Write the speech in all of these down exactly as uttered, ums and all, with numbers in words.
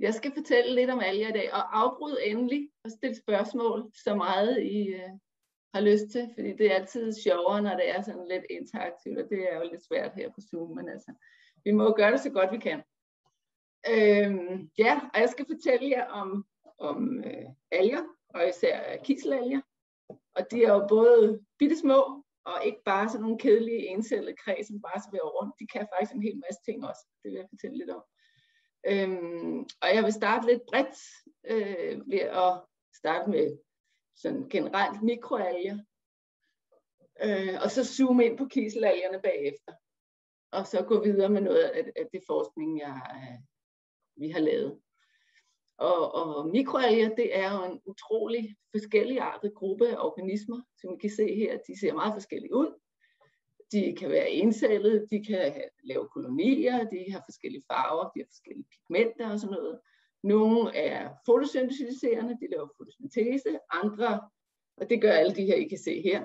Jeg skal fortælle lidt om alger i dag, og afbryd endelig og stille spørgsmål så meget I øh, har lyst til, fordi det er altid sjovere, når det er sådan lidt interaktivt, og det er jo lidt svært her på Zoom, men altså, vi må gøre det så godt vi kan. Øhm, ja, og jeg skal fortælle jer om, om øh, alger, og især kiselalger, og de er jo både bittesmå, og ikke bare sådan nogle kedelige encellede kræ, som bare svæver rundt. De kan faktisk en hel masse ting også, det vil jeg fortælle lidt om. Øhm, og jeg vil starte lidt bredt øh, ved at starte med sådan generelt mikroalger, øh, og så zoome ind på kiselalgerne bagefter, og så gå videre med noget af, af det forskning, jeg, vi har lavet. Og, og mikroalger, det er jo en utrolig forskelligartet gruppe af organismer, som I kan se her. De ser meget forskellige ud. De kan være encellede, de kan lave kolonier, de har forskellige farver, de har forskellige pigmenter og sådan noget. Nogle er fotosyntiserende, de laver fotosyntese, andre, og det gør alle de her, I kan se her.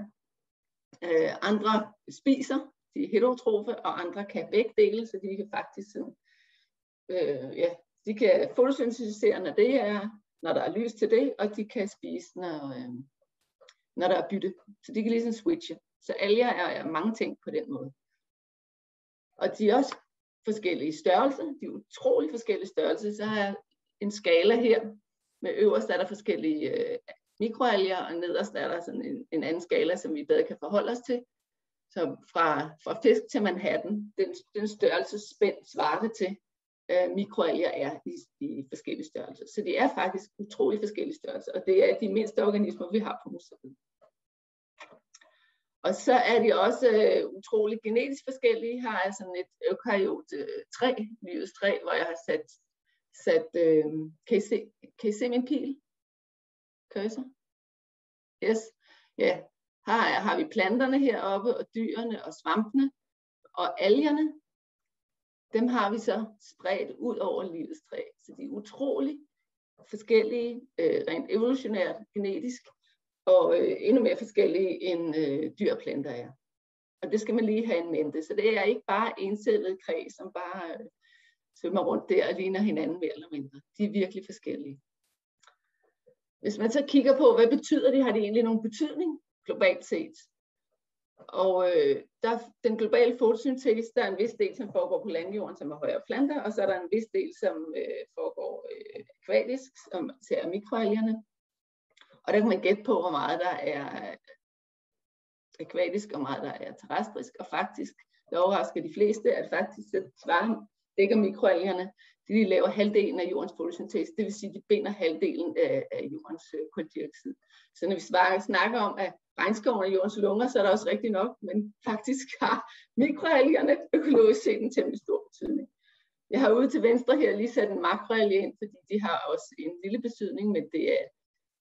Øh, andre spiser, de er heterotrofe, og andre kan begge dele, så de kan faktisk sådan, øh, ja, de kan fotosyntisere, når det er, når der er lys til det, og de kan spise, når, øh, når der er bytte. Så de kan ligesom switche. Så alger er, er mange ting på den måde. Og de er også forskellige størrelser. De er utrolig forskellige størrelser. Så har jeg en skala her. Med øverst er der forskellige øh, mikroalger, og nederst er der sådan en, en anden skala, som vi bedre kan forholde os til. Så fra, fra fisk til Manhattan, den, den størrelsesspænd svarer det til. Øh, mikroalger er i, i forskellige størrelser. Så de er faktisk utrolig forskellige størrelser, og det er de mindste organismer, vi har på museet. Og så er de også øh, utrolig genetisk forskellige. Her er sådan et eukaryote-træ, livets træ, hvor jeg har sat, sat øh, kan, I se, kan I se min pil? Cursor? Yes. Ja. Her har vi planterne heroppe, og dyrene og svampene, og algerne. Dem har vi så spredt ud over livets træ. Så de er utrolig forskellige, øh, rent evolutionært, genetisk, og øh, endnu mere forskellige end øh, dyr og planter er. Og det skal man lige have in mente. Så det er ikke bare encellede kræ, som bare øh, svømmer rundt der og ligner hinanden mere eller mindre. De er virkelig forskellige. Hvis man så kigger på, hvad betyder det? Har det egentlig nogen betydning globalt set? Og øh, der, den globale fotosyntese, der er en vis del, som foregår på landjorden, som er højere planter, og så er der en vis del, som øh, foregår øh, akvatisk, som ser mikroalgerne. Og der kan man gætte på, hvor meget der er akvatisk, og hvor meget der er terrestrisk. Og faktisk, der overrasker de fleste, at faktisk svarer dækker mikroalgerne. De laver halvdelen af jordens fotosyntese, det vil sige, at de binder halvdelen af, af jordens øh, koldioxid. Så når vi svarer, snakker om, at regnskoven og jordens lunger, så er der også rigtigt nok, men faktisk har mikroalgerne økologisk set en temmelig stor betydning. Jeg har ude til venstre her lige sat en makroalge ind, fordi de har også en lille betydning, men det er,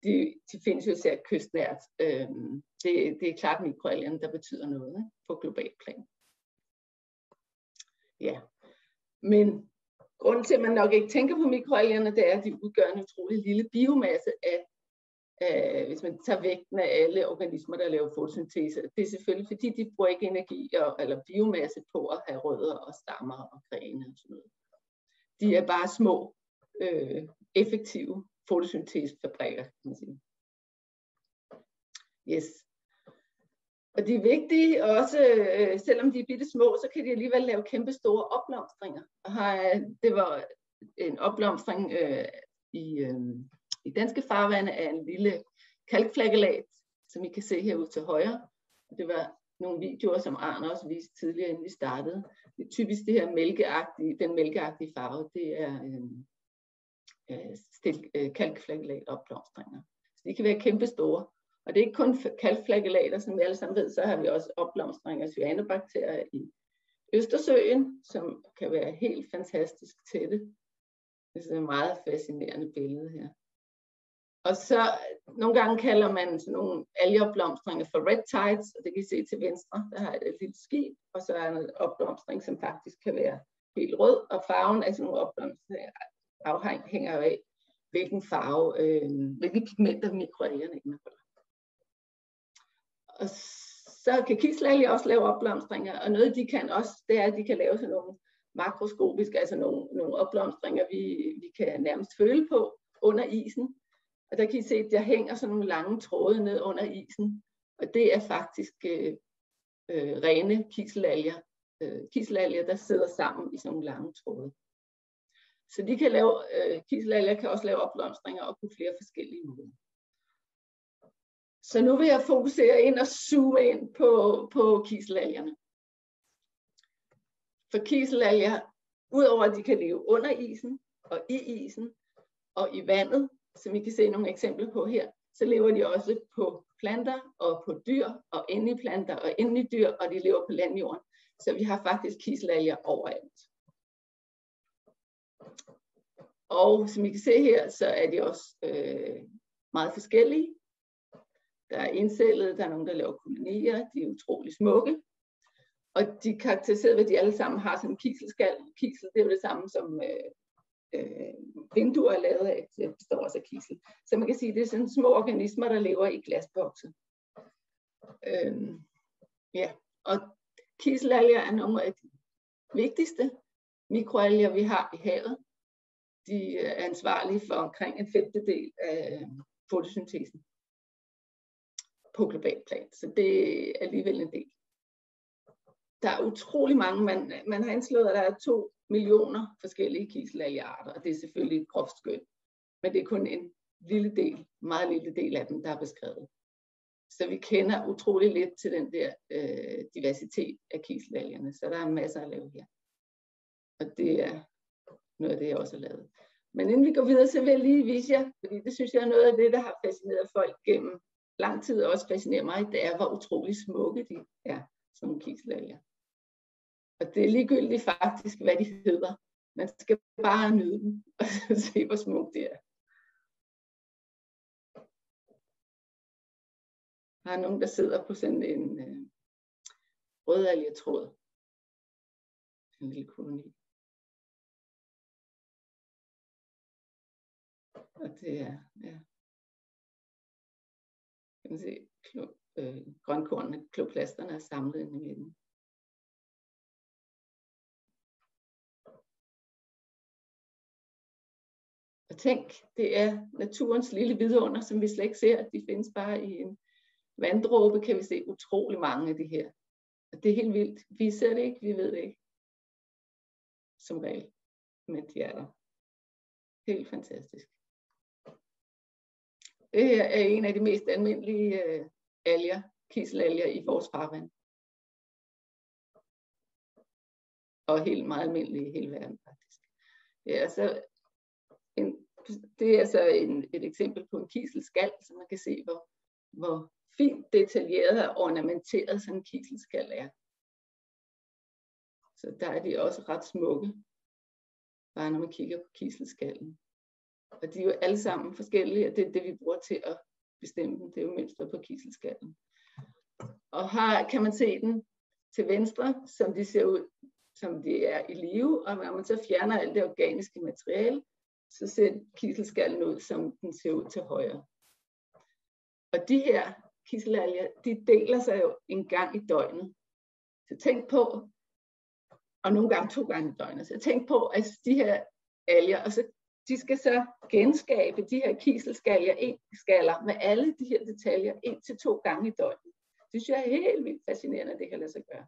de, de findes jo især kystnært. Øhm, det, det er klart mikroalgerne, der betyder noget ne? på global plan. Ja, men grunden til, at man nok ikke tænker på mikroalgerne, det er, at de udgør en utrolig lille biomasse af, Uh, hvis man tager vægten af alle organismer, der laver fotosyntese. Det er selvfølgelig, fordi de bruger ikke energi og, eller biomasse på at have rødder og stammer og grene og sådan noget. De er bare små, øh, effektive fotosyntesefabrikker, kan man sige. Yes. Og de er vigtige også, øh, selvom de er bitte små, så kan de alligevel lave kæmpe store opblomstringer. Og her, det var en opblomstring øh, i... Øh, I danske farvande er en lille kalkflagellat, som I kan se herude til højre. Det var nogle videoer, som Arne også viste tidligere, inden vi startede. Det er typisk det her mælkeagtige, den mælkeagtige farve, det er øh, stil, øh, kalkflagellat opblomstringer. Så de kan være kæmpe store. Og det er ikke kun kalkflagellater, som vi alle sammen ved, så har vi også opblomstringer af cyanobakterier i Østersøen, som kan være helt fantastisk tætte. Det er sådan et meget fascinerende billede her. Og så nogle gange kalder man sådan nogle algeopblomstringer for red tides, og det kan I se til venstre, der har et lille skib, og så er der en opblomstring, som faktisk kan være helt rød, og farven af sådan nogle opblomstringer afhænger af, hvilken farve, øh, hvilke pigmenter mikroalgerne indeholder. Og så kan kiselalger også lave opblomstringer, og noget de kan også, det er, at de kan lave sådan nogle makroskopisk, altså nogle, nogle opblomstringer, vi, vi kan nærmest føle på under isen. Og der kan I se, at der hænger sådan nogle lange tråde ned under isen, og det er faktisk øh, øh, rene kiselalger, øh, kiselalger, der sidder sammen i sådan nogle lange tråde. Så de kan lave, øh, kiselalger kan også lave opblomstringer og på flere forskellige måder. Så nu vil jeg fokusere ind og zoome ind på, på kiselalgerne. For kiselalger, udover at de kan leve under isen og i isen og i vandet, som I kan se nogle eksempler på her, så lever de også på planter og på dyr og inde i planter og inde i dyr, og de lever på landjorden. Så vi har faktisk kiselalger overalt. Og som I kan se her, så er de også øh, meget forskellige. Der er indcellede, der er nogen, der laver kolonier, de er utrolig smukke. Og de er karakteriseret ved, at de alle sammen har sådan en kiselskal. Kisel, det er jo det samme som øh, øh, vinduer er lavet af, det består også af kisel. Så man kan sige, at det er sådan små organismer, der lever i glasbokse. Øhm, ja, og kiselalger er nogle af de vigtigste mikroalger, vi har i havet. De er ansvarlige for omkring en femtedel af fotosyntesen på global plan, så det er alligevel en del. Der er utrolig mange, man, man har anslået, at der er to millioner forskellige kiselalgerarter, og det er selvfølgelig et groft skøn, men det er kun en lille del, meget lille del af dem, der er beskrevet. Så vi kender utrolig lidt til den der øh, diversitet af kiselalgerne, så der er masser at lave her. Og det er noget af det, jeg også har lavet. Men inden vi går videre, så vil jeg lige vise jer, fordi det synes jeg er noget af det, der har fascineret folk gennem lang tid, og også fascinerer mig, det er, hvor utrolig smukke de er som kiselalger. Og det er ligegyldigt faktisk, hvad de hedder. Man skal bare nyde dem og se, hvor smukt det er. Der er nogen, der sidder på sådan en øh, rødalgetråd. En lille koloni. Og det er, ja. Kan man se, øh, grønkornene, kloplasterne er samlet inde i midten. Og tænk, det er naturens lille vidunder, som vi slet ikke ser. De findes bare i en vanddråbe, kan vi se utrolig mange af de her. Og det er helt vildt. Vi ser det ikke, vi ved det ikke. Som regel. Men de er der. Helt fantastisk. Det her er en af de mest almindelige øh, alger, kiselalger i vores farvand. Og helt meget almindelige i hele verden faktisk. Det er altså, en, det er altså en, et eksempel på en kiselskal, så man kan se, hvor, hvor fint detaljeret og ornamenteret sådan en kiselskal er. Så der er de også ret smukke, bare når man kigger på kiselskallen. Og de er jo alle sammen forskellige, og det er det, vi bruger til at bestemme dem. Det er jo mønstret på kiselskallen. Og her kan man se den til venstre, som de ser ud, som de er i live. Og når man så fjerner alt det organiske materiale, så ser kiselskallen ud, som den ser ud til højre. Og de her kiselalger, de deler sig jo en gang i døgnet. Så tænk på, og nogle gange to gange i døgnet, så tænk på, at de her alger, og så de skal så genskabe de her kiselskaller med alle de her detaljer en til to gange i døgnet. Det synes jeg er helt vildt fascinerende, at det kan lade sig gøre.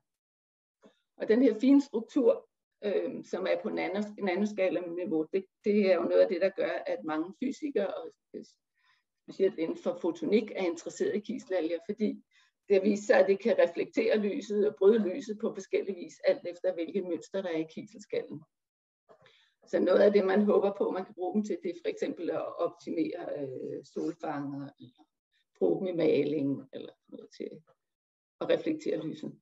Og den her fine struktur, øh, som er på nanoskala-niveau, det, det er jo noget af det, der gør, at mange fysikere, og specielt inden for fotonik, er interesseret i kiselalger, fordi det viser sig, at det kan reflektere lyset og bryde lyset på forskellige vis, alt efter hvilke mønster der er i kiselskallen. Så noget af det, man håber på, man kan bruge dem til, det er for eksempel at optimere øh, solfanger, eller bruge dem i maling, eller noget til at reflektere lyset.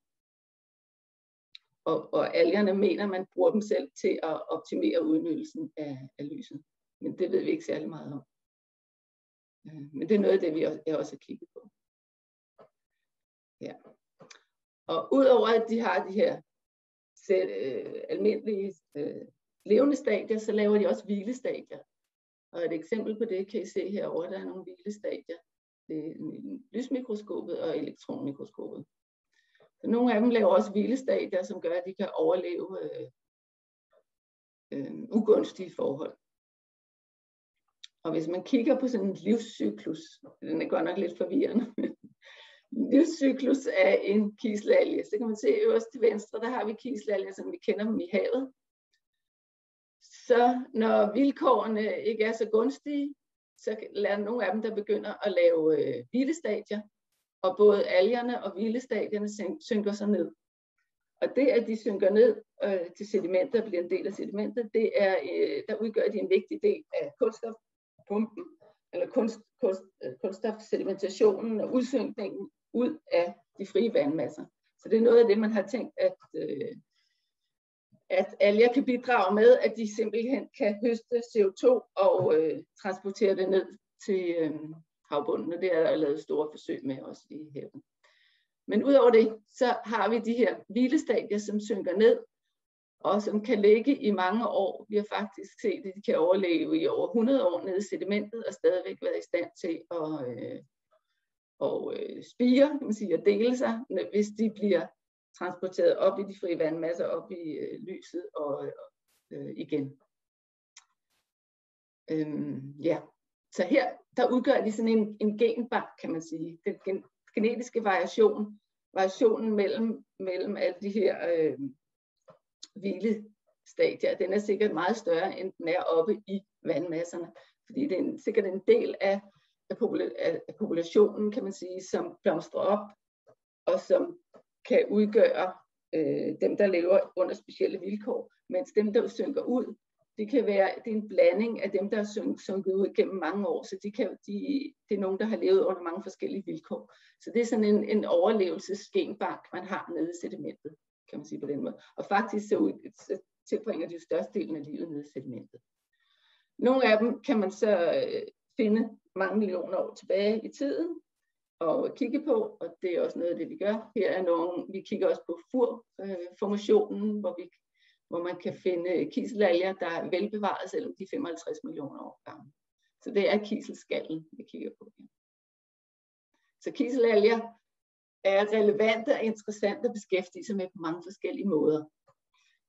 Og, og algerne mener, man bruger dem selv til at optimere udnyttelsen af, af lyset. Men det ved vi ikke særlig meget om. Men det er noget af det, vi også, jeg også har kigget på. Ja. Og udover at de har de her selv, øh, almindelige øh, levende stadier, så laver de også hvilestadier. Og et eksempel på det kan I se herovre, der er nogle hvilestadier. Det er lysmikroskopet og elektronmikroskopet. Så nogle af dem laver også hvilestadier, som gør, at de kan overleve øh, ugunstige forhold. Og hvis man kigger på sådan en livscyklus, den er godt nok lidt forvirrende, men livscyklus af en kiselalge, så kan man se øverst til venstre, der har vi kiselalger, som vi kender dem i havet. Så når vilkårene ikke er så gunstige, så er der nogle af dem, der begynder at lave øh, hvilestadier, og både algerne og hvilestadierne synker sig ned. Og det, at de synker ned øh, til sedimenter og bliver en del af sedimenter, det er, øh, der udgør de en vigtig del af kulstofpumpen, eller kunst, kunst, øh, kulstofsedimentationen og udsynkningen ud af de frie vandmasser. Så det er noget af det, man har tænkt, at, øh, at alger kan bidrage med, at de simpelthen kan høste C O to og øh, transportere det ned til øh, havbunden, og det er der lavet store forsøg med også i havet. Men udover det, så har vi de her hvilestadier, som synker ned, og som kan ligge i mange år. Vi har faktisk set, at de kan overleve i over hundrede år nede i sedimentet, og stadigvæk være i stand til at øh, og, øh, spire, kan man sige, og dele sig, hvis de bliver transporteret op i de frie vandmasser, op i øh, lyset og øh, igen. Øhm, ja. Så her, der udgør de sådan en, en genbank, kan man sige. Den gen genetiske variation, variationen mellem, mellem alle de her øh, hvilestadier, den er sikkert meget større, end den er oppe i vandmasserne. Fordi det er en, sikkert en del af, af, popula af populationen, kan man sige, som blomstrer op, og som kan udgøre øh, dem, der lever under specielle vilkår, mens dem, der synker ud, det kan være, det er en blanding af dem, der er sunket ud gennem mange år, så de kan, de, det er nogen, der har levet under mange forskellige vilkår. Så det er sådan en, en overlevelsesgenbank, man har nede i sedimentet, kan man sige på den måde. Og faktisk så, ud, så tilbringer de jo størstedelen af livet nede i sedimentet. Nogle af dem kan man så finde mange millioner år tilbage i tiden og kigge på, og det er også noget af det, vi gør. Her er nogle, vi kigger også på F U R-formationen, hvor vi hvor man kan finde kiselalger, der er velbevaret, selvom de er femoghalvtreds millioner år gamle. Så det er kiselskallen, vi kigger på. Så kiselalger er relevante og interessante at beskæftige sig med på mange forskellige måder.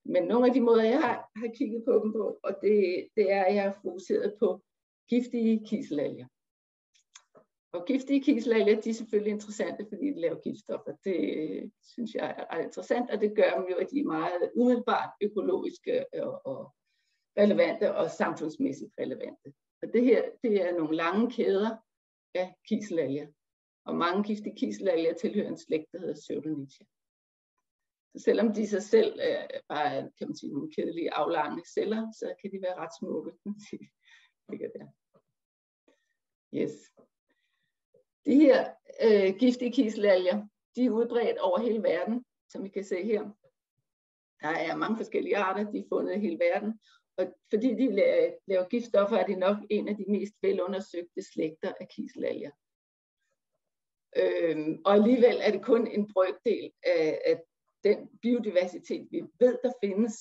Men nogle af de måder, jeg har, har kigget på dem på, og det, det er, at jeg har fokuseret på giftige kiselalger. Og giftige kiselalger, de er selvfølgelig interessante, fordi de laver giftstoffer. Det synes jeg er ret interessant, og det gør dem jo, at de er meget umiddelbart økologiske og, og relevante og samfundsmæssigt relevante. Og det her, det er nogle lange kæder af kiselalger. Og mange giftige kiselalger tilhører en slægt, der hedder Pseudo-nitzschia. Så selvom de sig selv er bare, kan man sige, nogle kedelige aflange celler, så kan de være ret smukke, kan man sige. Ligger der. Yes. De her øh, giftige kiselalger, de er udbredt over hele verden, som I kan se her. Der er mange forskellige arter, de er fundet i hele verden. Og fordi de laver, laver giftstoffer, er det nok en af de mest velundersøgte slægter af kiselalger. Øhm, og alligevel er det kun en brøkdel af, af den biodiversitet, vi ved, der findes,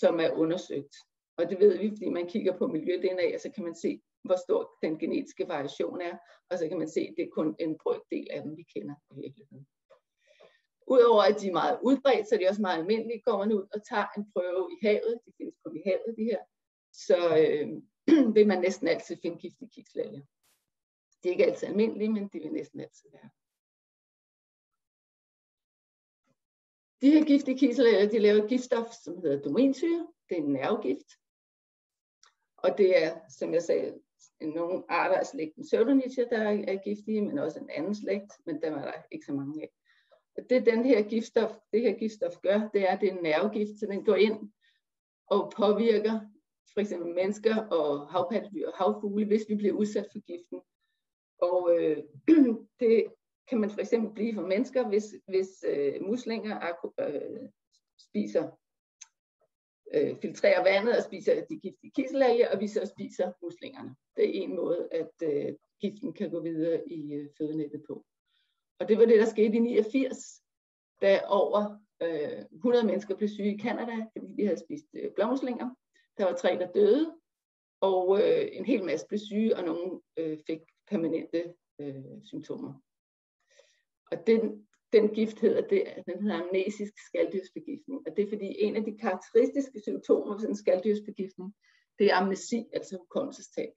som er undersøgt. Og det ved vi, fordi man kigger på miljø-D N A, og så kan man se, hvor stor den genetiske variation er, og så kan man se, at det er kun en brøkdel af dem, vi kender i virkeligheden. Udover at de er meget udbredt, så er de også meget almindelige, går man ud og tager en prøve i havet, de findes kun i havet, de her, så øh, vil man næsten altid finde giftige kiselalger. De er ikke altid almindelige, men de vil næsten altid være. De her giftige kiselalger, de laver et giftstof, som hedder dominsyre, det er en nervegift, og det er, som jeg sagde, nogle arter af slægten Pseudo-nitzschia, der er giftige, men også en anden slægt, men dem er der ikke så mange af. Og det, den her giftstof, det her giftstof gør, det er, at det er en nervegift, så den går ind og påvirker for eksempel mennesker og havpattedyr og havfugle, hvis vi bliver udsat for giften. Og øh, det kan man for eksempel blive for mennesker, hvis, hvis øh, muslinger øh, spiser Øh, filtrerer vandet og spiser de giftige kiselalger, og vi så spiser muslingerne. Det er en måde, at øh, giften kan gå videre i øh, fødenettet på. Og det var det, der skete i niogfirs, da over øh, hundrede mennesker blev syge i Canada, fordi de havde spist øh, blåmuslinger. Der var tre, der døde, og øh, en hel masse blev syge, og nogle øh, fik permanente øh, symptomer. Og den den gift hedder, det, den hedder amnesisk skalddyrsbegifning. Og det er fordi en af de karakteristiske symptomer ved en skalddyrsbegifning, det er amnesi, altså hukommelsestab.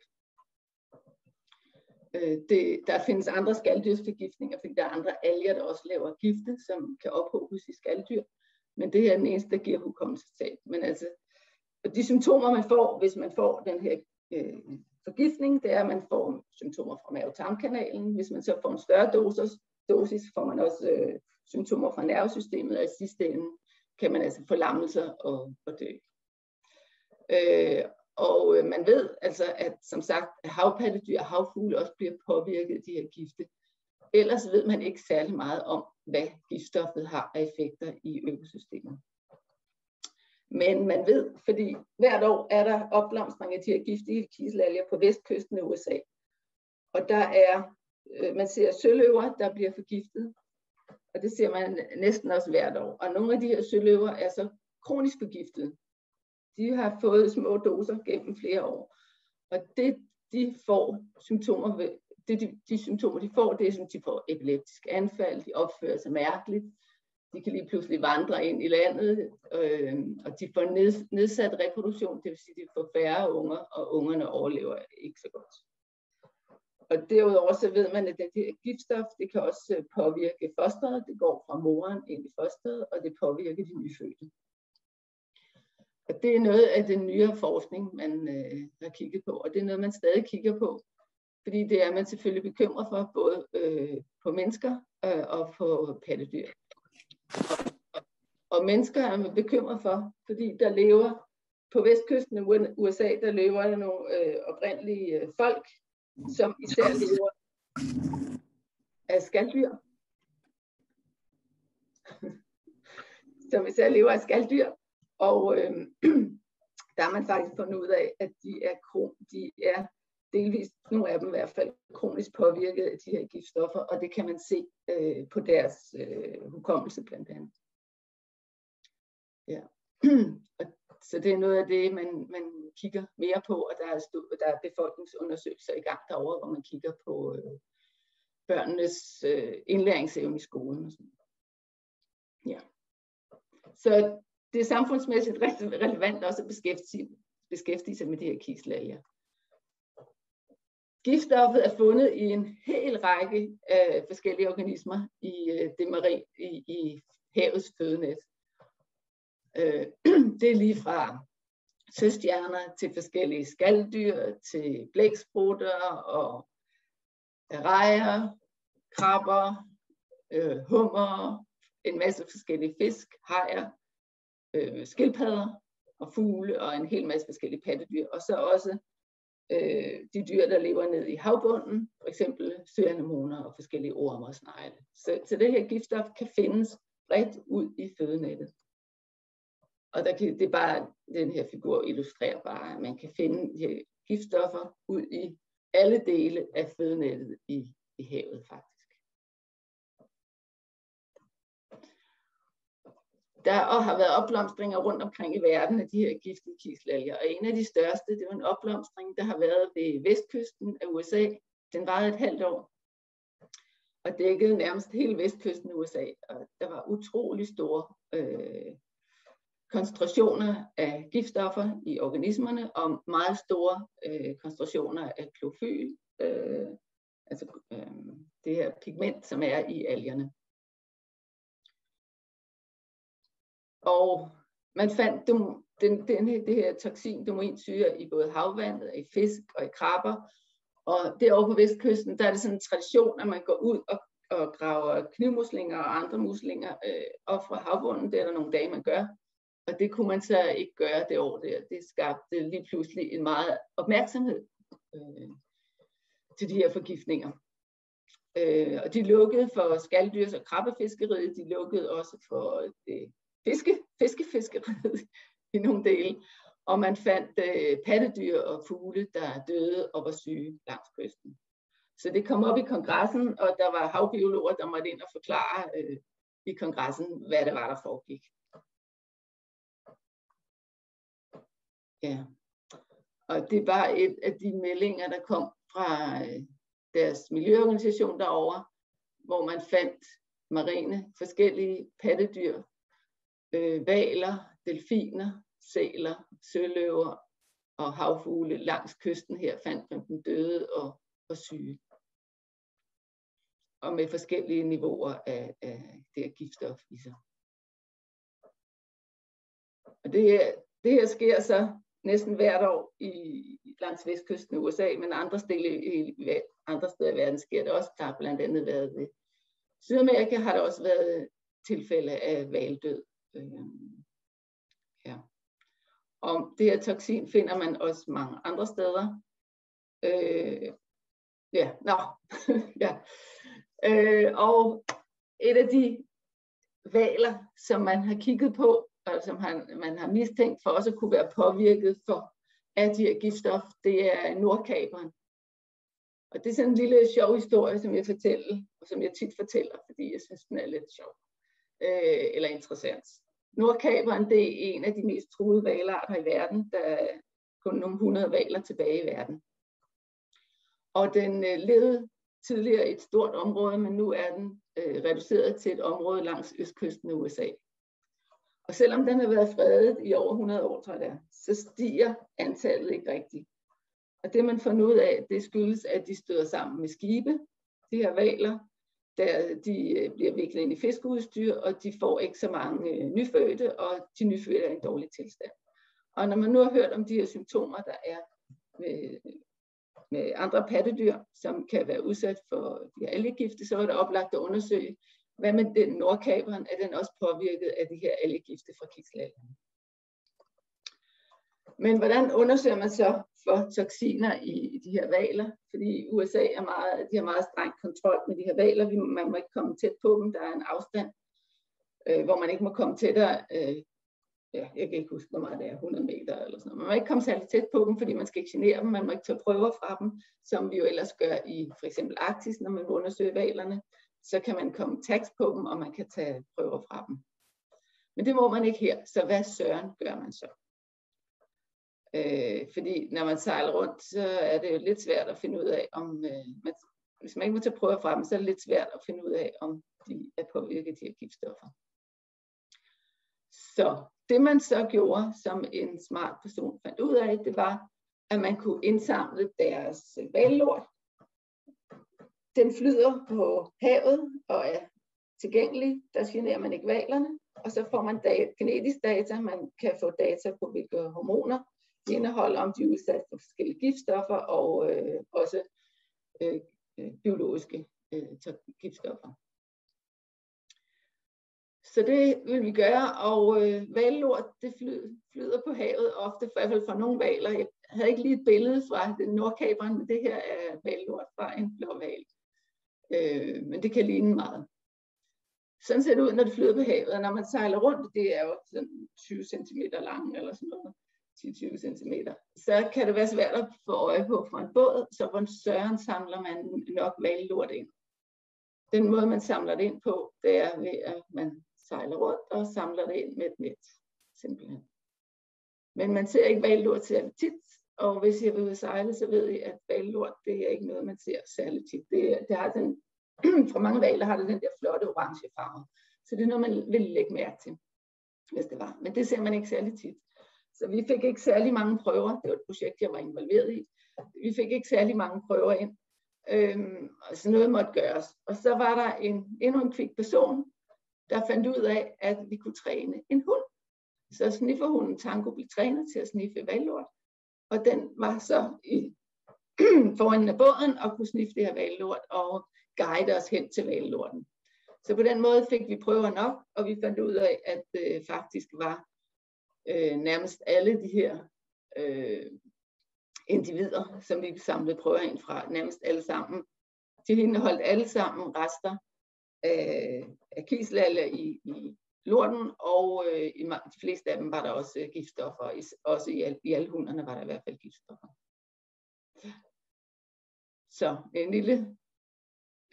Det, der findes andre skalddyrsbegifninger, fordi der er andre alger, der også laver gifte, som kan ophobes i skalddyr. Men det her er den eneste, der giver hukommelsestab. Men altså, de symptomer, man får, hvis man får den her øh, forgiftning, det er, at man får symptomer fra mave-tarmkanalen. Hvis man så får en større dosis, dosis får man også øh, symptomer fra nervesystemet, og i sidste ende kan man altså få lammelser og, og dø. Øh, Og øh, man ved altså, at som sagt, at havpattedyr og havfugle også bliver påvirket af de her gifte. Ellers ved man ikke særlig meget om, hvad giftstoffet har af effekter i økosystemet. Men man ved, fordi hvert år er der opblomstring af de her giftige kiselalger på vestkysten af U S A. Og der er, øh, man ser søløver, der bliver forgiftet. Og det ser man næsten også hvert år. Og nogle af de her søløver er så kronisk forgiftet. De har fået små doser gennem flere år. Og det, de får symptomer ved, det, de, de symptomer, de får, det er, som de får epileptiske anfald, de opfører sig mærkeligt, de kan lige pludselig vandre ind i landet, øh, og de får nedsat reproduktion, det vil sige, de får færre unger, og ungerne overlever ikke så godt. Og derudover så ved man, at det her giftstof, det kan også påvirke fosteret, det går fra moren ind i fosteret, og det påvirker de nyfødte. Og det er noget af den nyere forskning, man øh, har kigget på, og det er noget, man stadig kigger på, fordi det er man selvfølgelig bekymret for, både øh, på mennesker øh, og på pattedyr. Og, og mennesker er man bekymret for, fordi der lever på vestkysten af U S A, der lever der nogle øh, oprindelige øh, folk, som især lever af skalddyr. som især lever af skalddyr. Og øh, der har man faktisk fundet ud af, at de er, de er delvist, nogle af dem i hvert fald, kronisk påvirket af de her giftstoffer, og det kan man se øh, på deres øh, hukommelse blandt andet. Ja. Og, så det er noget af det, man, man kigger mere på, og der er, der er befolkningsundersøgelser i gang derovre, hvor man kigger på øh, børnenes øh, indlæringsevne i skolen. Og sådan. Ja. Så det er samfundsmæssigt relevant også at beskæftige, beskæftige sig med de her kiselalger. Giftstoffet er fundet i en hel række af forskellige organismer i, det marine, i, i havets fødenet. Det er lige fra søstjerner til forskellige skalddyr, til blæksprutter og rejer, krabber, hummer, en masse forskellige fisk, hajer, Øh, skildpadder og fugle og en hel masse forskellige pattedyr, og så også øh, de dyr, der lever ned i havbunden, for eksempel søanemoner og forskellige orme og snegle. Så, så det her giftstof kan findes bredt ud i fødenettet. Og der kan, det er bare, den her figur illustrerer bare, at man kan finde de her giftstoffer ud i alle dele af fødenettet i, i havet faktisk. Der og har været opblomstringer rundt omkring i verden af de her giftige kiselalger. Og en af de største, det var en opblomstring, der har været ved vestkysten af U S A. Den varede et halvt år og dækkede nærmest hele vestkysten af U S A. Og der var utrolig store øh, koncentrationer af giftstoffer i organismerne og meget store øh, koncentrationer af klorofyl, øh, altså øh, det her pigment, som er i algerne. Og man fandt den, den, den, det her toksin, domoinsyre, i både havvandet, i fisk og i krabber. Og derovre på vestkysten, der er det sådan en tradition, at man går ud og, og graver knivmuslinger og andre muslinger øh, op fra havbunden. Det er der nogle dage, man gør. Og det kunne man så ikke gøre det år der. Det skabte lige pludselig en meget opmærksomhed øh, til de her forgiftninger. Øh, og de lukkede for skalddyrs- og krabbefiskeriet. De lukkede også for det Fiske, fiskefiskeriet i nogle dele, og man fandt øh, pattedyr og fugle, der døde og var syge langs kysten. Så det kom op i kongressen, og der var havbiologer, der måtte ind og forklare øh, i kongressen, hvad det var, der foregik. Ja, og det var et af de meldinger, der kom fra øh, deres miljøorganisation derovre, hvor man fandt marine forskellige pattedyr, øh, hvaler, delfiner, sæler, søløver og havfugle langs kysten. Her fandt man dem døde og, og syge. Og med forskellige niveauer af, af det her giftstof i sig. Og det her, det her sker så næsten hvert år i, langs vestkysten af U S A, men andre steder i andre steder i verden sker det også. Der har blandt andet været ved Sydamerika, har der også været tilfælde af hvalddød. Øhm, ja. Og det her toksin finder man også mange andre steder. Øh, ja, nå. ja. Øh, og et af de hvaler, som man har kigget på, og som han, man har mistænkt for også at kunne være påvirket for, af de her giftstof, det er nordkaperen. Og det er sådan en lille sjov historie, som jeg fortæller, og som jeg tit fortæller, fordi jeg synes, den er lidt sjov øh, eller interessant. Nordkaperen, det er en af de mest truede hvalarter i verden. Der er kun nogle hundrede hvaler tilbage i verden. Og den øh, levede tidligere et stort område, men nu er den øh, reduceret til et område langs østkysten af U S A. Og selvom den har været fredet i over hundrede år, tror jeg det er, så stiger antallet ikke rigtigt. Og det man fandt ud af, det skyldes, at de støder sammen med skibe, de her hvaler, der de bliver viklet ind i fiskeudstyr, og de får ikke så mange nyfødte, og de nyfødte er i en dårlig tilstand. Og når man nu har hørt om de her symptomer, der er med, med andre pattedyr, som kan være udsat for de her algegifte, så er det oplagt at undersøge, hvad med den nordkaperen, er den også påvirket af de her algegifte fra kiselalgerne. Men hvordan undersøger man så for toksiner i de her hvaler? Fordi U S A er meget, de har meget streng kontrol med de her hvaler. Man må ikke komme tæt på dem. Der er en afstand, øh, hvor man ikke må komme tættere. Øh, ja, jeg kan ikke huske, hvor meget det er, hundrede meter eller sådan noget. Man må ikke komme særlig tæt på dem, fordi man skal ikke genere dem. Man må ikke tage prøver fra dem, som vi jo ellers gør i for eksempel Arktis, når man undersøger hvalerne. Så kan man komme tags på dem, og man kan tage prøver fra dem. Men det må man ikke her, så hvad søren gør man så? Øh, fordi når man sejler rundt, så er det jo lidt svært at finde ud af, om øh, man, hvis man ikke må tage prøver fra dem, så er det lidt svært at finde ud af, om de er påvirket af de her giftstoffer. Så det man så gjorde, som en smart person fandt ud af, det var, at man kunne indsamle deres hvalort. Den flyder på havet og er tilgængelig. Der generer man ikke hvalerne. Og så får man data, genetisk data. Man kan få data på, hvilke hormoner de indeholder, om de er udsat for forskellige giftstoffer og øh, også øh, biologiske øh, giftstoffer. Så det vil vi gøre. Og øh, hvalort, det flyder på havet ofte, i hvert fald fra nogle hvaler. Jeg havde ikke lige et billede fra den nordkaperen, men det her er hvalort fra en blå hval. Øh, men det kan ligne meget. Sådan ser det ud, når det flyder på havet, og når man sejler rundt, det er jo sådan tyve centimeter lang, eller sådan noget, ti til tyve centimeter, så kan det være svært at få øje på fra en båd, så hvordan søren samler man nok hvalort ind. Den måde, man samler det ind på, det er ved, at man sejler rundt og samler det ind med et net, simpelthen. Men man ser ikke hvalort særlig tit, og hvis jeg vil ud og sejle, så ved jeg, at hvalort, det er ikke noget, man ser særlig tit. Det, det har den fra mange hvaler har det den der flotte orange farve. Så det er noget, man ville lægge mærke til, hvis det var. Men det ser man ikke særlig tit. Så vi fik ikke særlig mange prøver. Det var et projekt, jeg var involveret i. Vi fik ikke særlig mange prøver ind. Øhm, så noget måtte gøres. Og så var der en, endnu en kvik person, der fandt ud af, at vi kunne træne en hund. Så snifferhunden Tango blev trænet til at sniffe hvalort. Og den var så i, foran af båden og kunne sniffe det her hvalort og guide os hen til hvalorten. Så på den måde fik vi prøver nok, og vi fandt ud af, at øh, faktisk var øh, nærmest alle de her øh, individer, som vi samlede prøver ind fra, nærmest alle sammen. De indeholdt alle sammen rester af, af kiselalger i, i lorten, og øh, i de fleste af dem var der også øh, giftstoffer, i, også i, al, i alle hunderne var der i hvert fald giftstoffer. Så en lille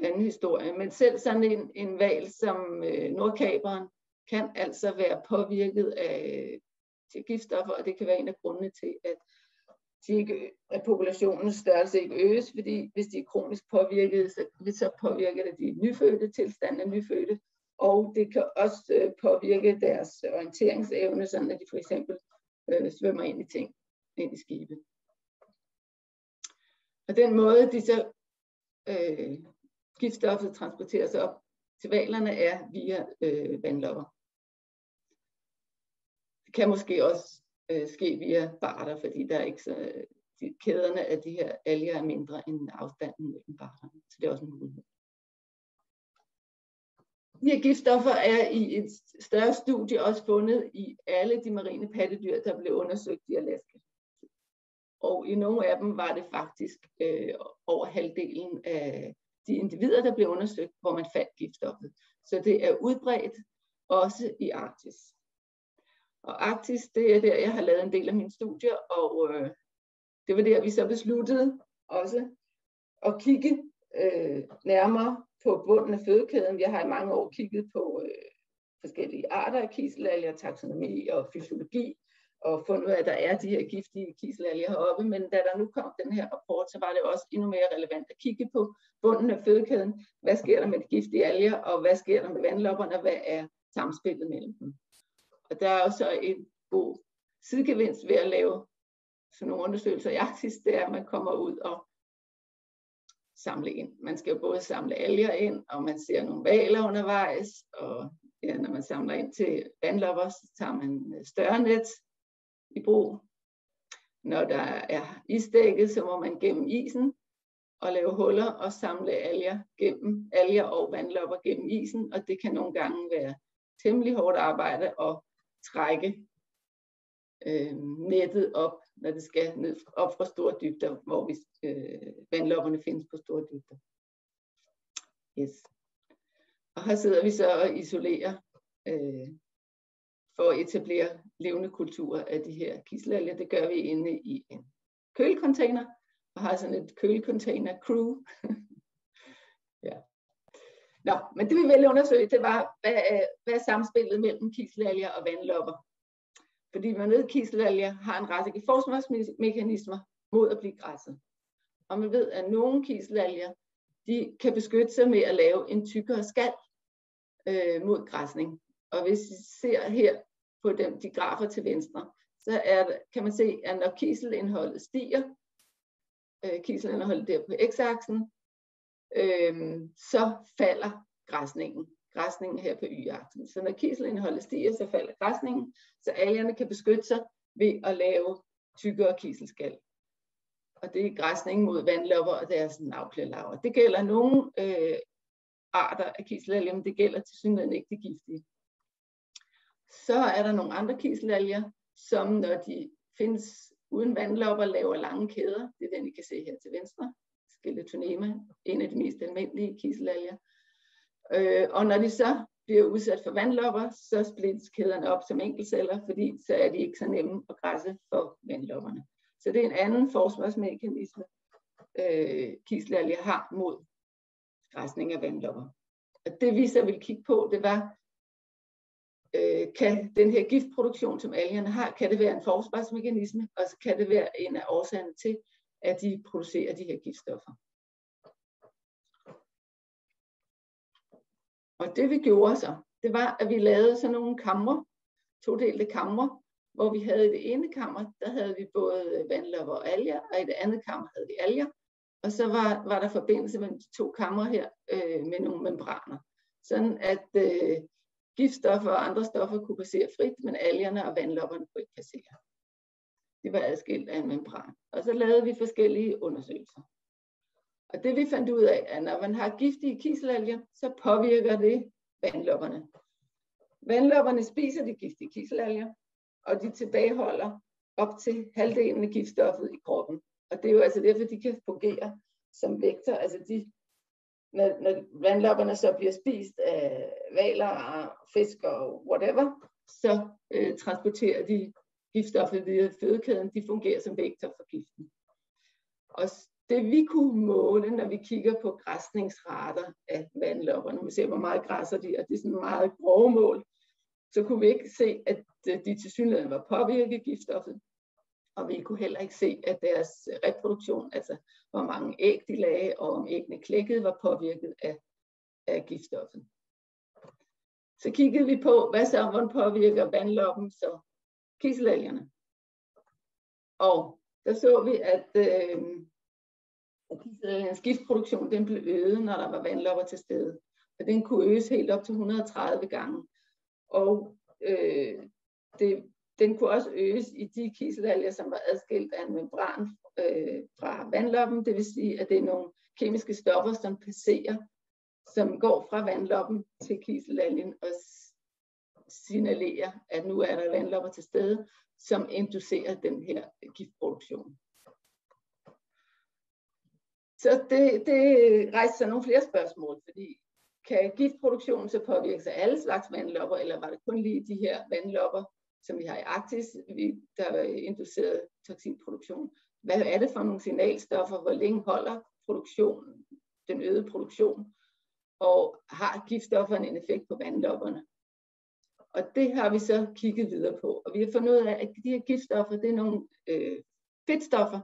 anden historie, men selv sådan en, en hval som øh, nordkaperen kan altså være påvirket af til giftstoffer, og det kan være en af grundene til, at de ikke, at populationens størrelse ikke øges, fordi hvis de er kronisk påvirket, så påvirker det de nyfødte, tilstanden af nyfødte, og det kan også påvirke deres orienteringsevne, sådan at de for eksempel øh, svømmer ind i ting, ind i skibe. Og den måde, de så øh, giftstoffet transporterer sig op til hvalerne, er via øh, vandlopper. Det kan måske også øh, ske via barter, fordi der er ikke så, de, kæderne af de her alger er mindre end afstanden mellem barterne. Så det er også en mulighed. De her giftstoffer er i et større studie også fundet i alle de marine pattedyr, der blev undersøgt i Alaska. Og i nogle af dem var det faktisk øh, over halvdelen af de individer, der blev undersøgt, hvor man fandt giftstoffet. Så det er udbredt også i Arktis. Og Arktis, det er der, jeg har lavet en del af mine studier, og øh, det var der, vi så besluttede også at kigge øh, nærmere på bunden af fødekæden. Jeg har i mange år kigget på øh, forskellige arter af kiselalger, taksonomi og fysiologi, og fundet ud af, at der er de her giftige kiselalger heroppe, men da der nu kom den her rapport, så var det også endnu mere relevant at kigge på bunden af fødekæden. Hvad sker der med de giftige alger, og hvad sker der med vandlopperne, og hvad er samspillet mellem dem? Og der er også en god sidegevinst ved at lave sådan nogle undersøgelser i Arktis, det er, at man kommer ud og samle ind. Man skal jo både samle alger ind, og man ser nogle hvaler undervejs, og ja, når man samler ind til vandlopper, så tager man større net i brug. Når der er isdækket, så må man gennem isen og lave huller og samle alger, gennem, alger og vandlopper gennem isen, og det kan nogle gange være temmelig hårdt arbejde at trække øh, nettet op, når det skal ned, op fra store dybder, hvor vi, øh, vandlopperne findes på store dybder. Yes. Og her sidder vi så og isolerer øh, for at etablere levende kulturer af de her kiselalger. Det gør vi inde i en kølecontainer, og har sådan et kølecontainer-crew. Ja. Nå, men det vi ville undersøge, det var, hvad er, hvad er samspillet mellem kiselalger og vandlopper? Fordi man ved, at kiselalger har en række forsvarsmekanismer mod at blive græsset. Og man ved, at nogle kiselalger, de kan beskytte sig med at lave en tykkere skal øh, mod græsning. Og hvis I ser her på dem, de grafer til venstre, så er, kan man se, at når kiselindholdet stiger, øh, kiselindholdet der på x-aksen, øh, så falder græsningen. Græsningen her på y-aksen. Så når kiselindholdet stiger, så falder græsningen, så algerne kan beskytte sig ved at lave tykkere kiselskal. Og det er græsningen mod vandlopper og deres navplelarver. Det gælder nogle øh, arter af kiselalger, men det gælder tilsyneladende ikke det giftige. Så er der nogle andre kiselalger, som når de findes uden vandlopper, laver lange kæder. Det er den, I kan se her til venstre. Skeletonema, en af de mest almindelige kiselalger. Øh, og når de så bliver udsat for vandlopper, så splittes kæderne op som enkeltceller, fordi så er de ikke så nemme at græsse for vandlopperne. Så det er en anden forsvarsmekanisme, øh, kiselalger har mod græsning af vandlopper. Og det vi så ville kigge på, det var, øh, kan den her giftproduktion, som algerne har, kan det være en forsvarsmekanisme, og så kan det være en af årsagerne til, at de producerer de her giftstoffer. Og det vi gjorde så, det var, at vi lavede sådan nogle kamre, todelte kamre, hvor vi havde i det ene kammer, der havde vi både vandlopper og alger, og i det andet kammer havde vi alger. Og så var, var der forbindelse mellem de to kamre her øh, med nogle membraner. Sådan at øh, giftstoffer og andre stoffer kunne passere frit, men algerne og vandlopperne kunne ikke passere. Det var adskilt af en membran. Og så lavede vi forskellige undersøgelser. Og det vi fandt ud af, er, at når man har giftige kiselalger, så påvirker det vandlopperne. Vandlopperne spiser de giftige kiselalger, og de tilbageholder op til halvdelen af giftstoffet i kroppen. Og det er jo altså derfor, de kan fungere som vægter. Altså de, når, når vandlopperne så bliver spist af hvaler og fisk og whatever, så øh, transporterer de giftstoffet via fødekæden. De fungerer som vægter for giften. Og det vi kunne måle, når vi kigger på græsningsrater af vandlopperne, vi ser, hvor meget græsser de, og det er sådan meget grove mål, så kunne vi ikke se, at de tilsyneladende var påvirket af giftstoffet. og vi kunne heller ikke se, at deres reproduktion, altså hvor mange æg de lagde, og om æggene klækkede, var påvirket af, af giftstoffet. Så kiggede vi på, hvad så, hvordan påvirker vandloppen så kiselalgerne. Og der så vi, at, øh, at kiselalgernes giftproduktion den blev øget, når der var vandlopper til stede. Og den kunne øges helt op til et hundrede og tredive gange. Og øh, det, den kunne også øges i de kiselalger, som var adskilt af en membran øh, fra vandloppen. Det vil sige, at det er nogle kemiske stoffer, som passerer, som går fra vandloppen til kiselalgen og signalerer, at nu er der vandlopper til stede, som inducerer den her giftproduktion. Så det, det rejser sig nogle flere spørgsmål, fordi kan giftproduktionen så påvirke alle slags vandlopper, eller var det kun lige de her vandlopper, som vi har i Arktis, der inducerede toksinproduktion? Hvad er det for nogle signalstoffer? Hvor længe holder produktionen, den øgede produktion? Og har giftstofferne en effekt på vandlopperne? Og det har vi så kigget videre på. Og vi har fundet ud af, at de her giftstoffer, det er nogle øh, fedtstoffer,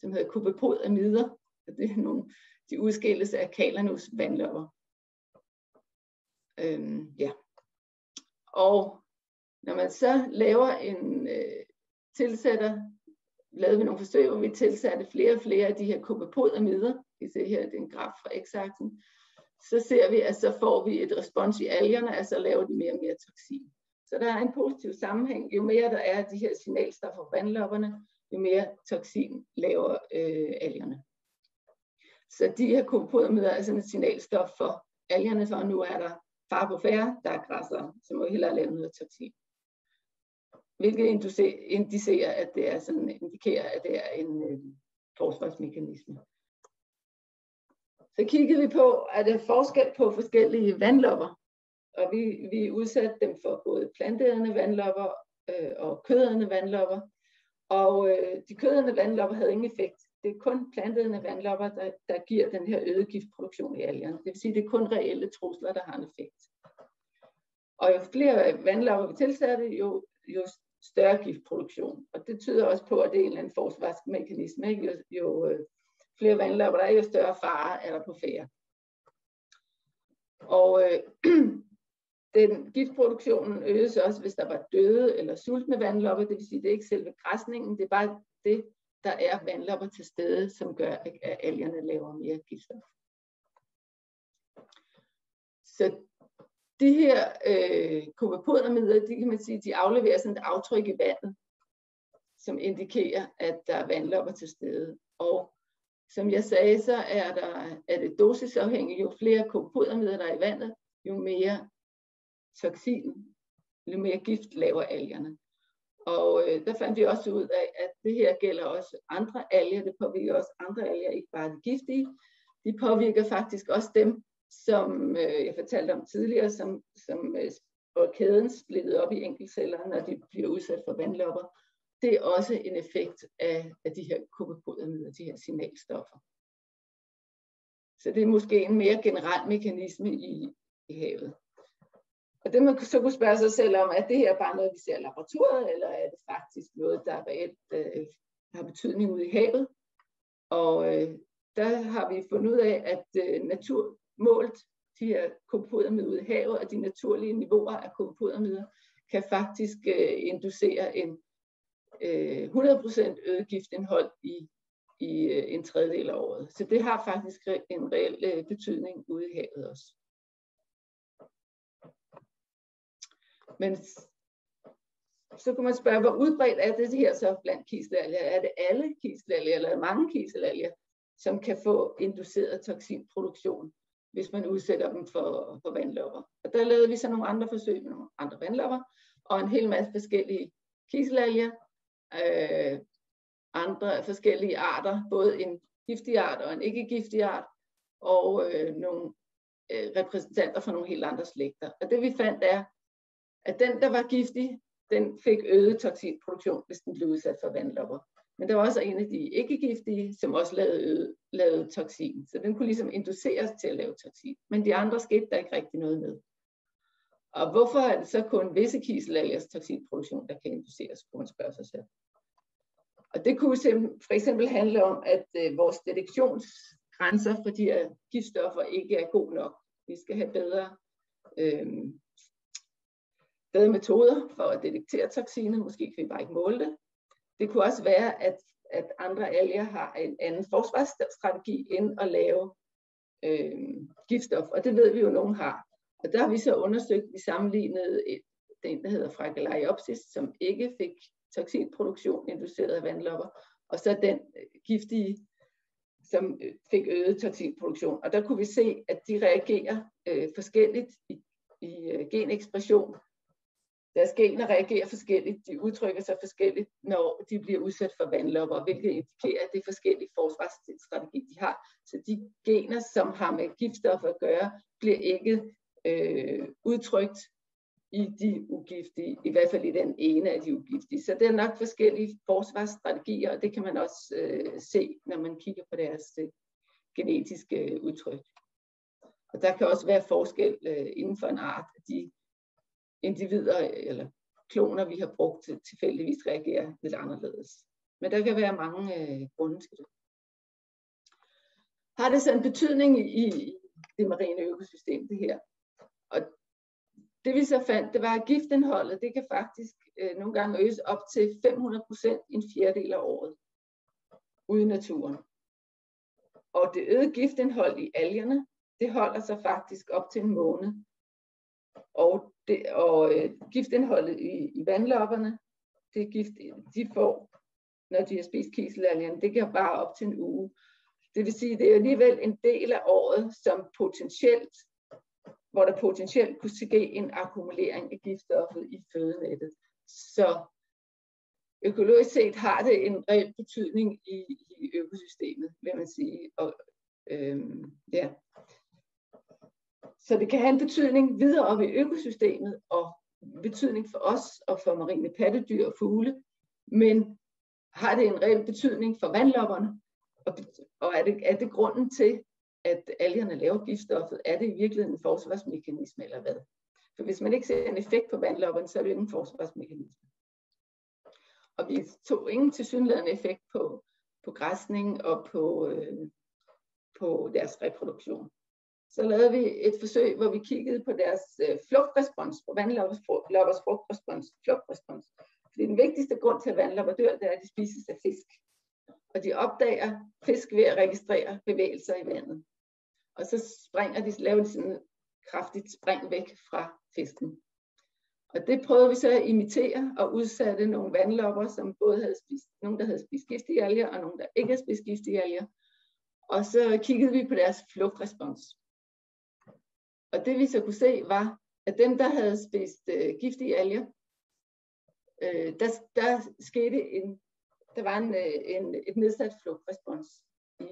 som hedder kubepodamider. Og det er nogle, de udskilles af Kalanus vandlopper. Øhm, ja. Og når man så laver en øh, tilsætter, lavede vi nogle forsøg, hvor vi tilsatte flere og flere af de her kubepodamider. I ser her, det er en graf fra x-aksen. Så ser vi, at så får vi et respons i algerne, og så laver de mere og mere toksin. Så der er en positiv sammenhæng. Jo mere der er de her signalstoffer fra vandlopperne, jo mere toksin laver øh, algerne. Så de her kubepodamider er sådan et signalstof for algerne, for nu er der far på færre, der er græsser, så må vi hellere lave noget toksin. Hvilket indicerer, at det er sådan, indikerer, at det er en øh, forsvarsmekanisme. Så kiggede vi på, at der er forskel på forskellige vandlopper, og vi, vi udsatte dem for både planteædende vandlopper øh, og kødædende vandlopper, og øh, de kødædende vandlopper havde ingen effekt. Det er kun planteædende vandlopper, der, der giver den her øget giftproduktion i algerne. Det vil sige, at det er kun reelle trusler, der har en effekt. Og jo flere vandlopper vi tilsatte, jo, jo større giftproduktion. Og det tyder også på, at det er en eller anden forsvarsmekanisme, ikke? Jo, jo øh, flere vandlopper, der er jo større fare, er der på færre. Og øh, den giftproduktionen øges også, hvis der var døde eller sultne vandlopper, det vil sige, det er ikke selve græsningen, det er bare det, der er vandlopper til stede, som gør, at algerne laver mere giftstof. Så de her øh, kubepodamider, de kan man sige, de afleverer sådan et aftryk i vandet, som indikerer, at der er vandlopper til stede. Og som jeg sagde, så er, der, er det dosisafhængigt. Jo flere kubepodamider, der er i vandet, jo mere toksin, jo mere gift laver algerne. Og øh, der fandt vi også ud af, at det her gælder også andre alger. Det påvirker også andre alger, ikke bare de giftige. De påvirker faktisk også dem, som øh, jeg fortalte om tidligere, som, som øh, hvor kæden splittede op i enkeltceller, når de bliver udsat for vandlopper. Det er også en effekt af, af de her kubepodamider, de her signalstoffer. Så det er måske en mere generel mekanisme i, i havet. Og det man så kunne spørge sig selv om, er det her bare noget, vi ser i laboratoriet, eller er det faktisk noget, der reelt øh, har betydning ude i havet? Og øh, der har vi fundet ud af, at øh, natur målt de her kubepodamider ude i havet, og de naturlige niveauer af kubepodamider, kan faktisk øh, inducere en hundrede procent øget giftindhold i, i en tredjedel af året. Så det har faktisk en reel betydning ude i havet også. Men så kunne man spørge, hvor udbredt er det her så blandt kiselalger? Er det alle kiselalger, eller er det mange kiselalger, som kan få induceret toksinproduktion, hvis man udsætter dem for, for vandlopper? Og der lavede vi så nogle andre forsøg med nogle andre vandlopper, og en hel masse forskellige kiselalger, Øh, andre forskellige arter, både en giftig art og en ikke-giftig art, og øh, nogle øh, repræsentanter fra nogle helt andre slægter. Og det vi fandt er, at den, der var giftig, den fik øget toksinproduktion, hvis den blev udsat for vandlopper. Men der var også en af de ikke-giftige, som også lavede, øget, lavede toksin, så den kunne ligesom induceres til at lave toksin. Men de andre skete der ikke rigtig noget med. Og hvorfor er det så kun visse kiselalgers toksinproduktion, der kan induceres, kunne man spørge sig selv. Og det kunne for eksempel handle om, at øh, vores detektionsgrænser for de her giftstoffer ikke er god nok. Vi skal have bedre, øh, bedre metoder for at detektere toksiner. Måske kan vi bare ikke måle det. Det kunne også være, at, at andre alger har en anden forsvarsstrategi end at lave øh, giftstof. Og det ved vi jo, nogen har. Og der har vi så undersøgt, vi sammenlignede den, der hedder Fragilariopsis, som ikke fik toksinproduktion induceret af vandlopper, og så den giftige, som fik øget toksinproduktion. Og der kunne vi se, at de reagerer øh, forskelligt i, i øh, genekspression. Deres gener reagerer forskelligt, de udtrykker sig forskelligt, når de bliver udsat for vandlopper, hvilket indikerer, at det er forskellige forsvarsstrategi, de har. Så de gener, som har med giftstoffer at gøre, bliver ikke øh, udtrykt i de ugiftige, i hvert fald i den ene af de ugiftige. Så det er nok forskellige forsvarsstrategier, og det kan man også øh, se, når man kigger på deres øh, genetiske udtryk. Og der kan også være forskel øh, inden for en art, at de individer eller kloner, vi har brugt, tilfældigvis reagerer lidt anderledes. Men der kan være mange øh, grunde til det. Har det så en betydning i, i det marine økosystem, det her? Og det vi så fandt, det var, at giftindholdet, det kan faktisk øh, nogle gange øges op til fem hundrede procent i en fjerdedel af året ude i naturen. Og det øgede giftindhold i algerne, det holder sig faktisk op til en måned. Og, det, og øh, giftindholdet i, i vandlopperne, det gift, de får, når de har spist kiselalgerne, det kan bare op til en uge. Det vil sige, det er alligevel en del af året, som potentielt hvor der potentielt kunne ske en akkumulering af giftstoffet i fødenettet. Så økologisk set har det en reel betydning i, i økosystemet, vil man sige. Og, øhm, ja. Så det kan have en betydning videre op i økosystemet, og betydning for os og for marine pattedyr og fugle, men har det en reel betydning for vandlopperne? Og, og er, det, er det grunden til, at algerne laver giftstoffet, er det i virkeligheden en forsvarsmekanisme eller hvad? For hvis man ikke ser en effekt på vandlopperne, så er det jo en forsvarsmekanisme. Og vi tog ingen tilsyneladende effekt på, på græsning og på, øh, på deres reproduktion. Så lavede vi et forsøg, hvor vi kiggede på deres øh, flugtrespons, på vandloppers frugtrespons, flugtrespons. Fordi den vigtigste grund til, at vandlopper dør, det er, at de spises af fisk. Og de opdager fisk ved at registrere bevægelser i vandet. Og så springer de, laver de sådan et kraftigt spring væk fra fisken. Og det prøvede vi så at imitere og udsatte nogle vandlopper, som både havde spist, nogle der havde spist giftige alger, og nogle der ikke havde spist giftige alger. Og så kiggede vi på deres flugtrespons. Og det vi så kunne se var, at dem der havde spist øh, giftige alger, øh, der, der skete en Der var en, en, et nedsat flugtrespons i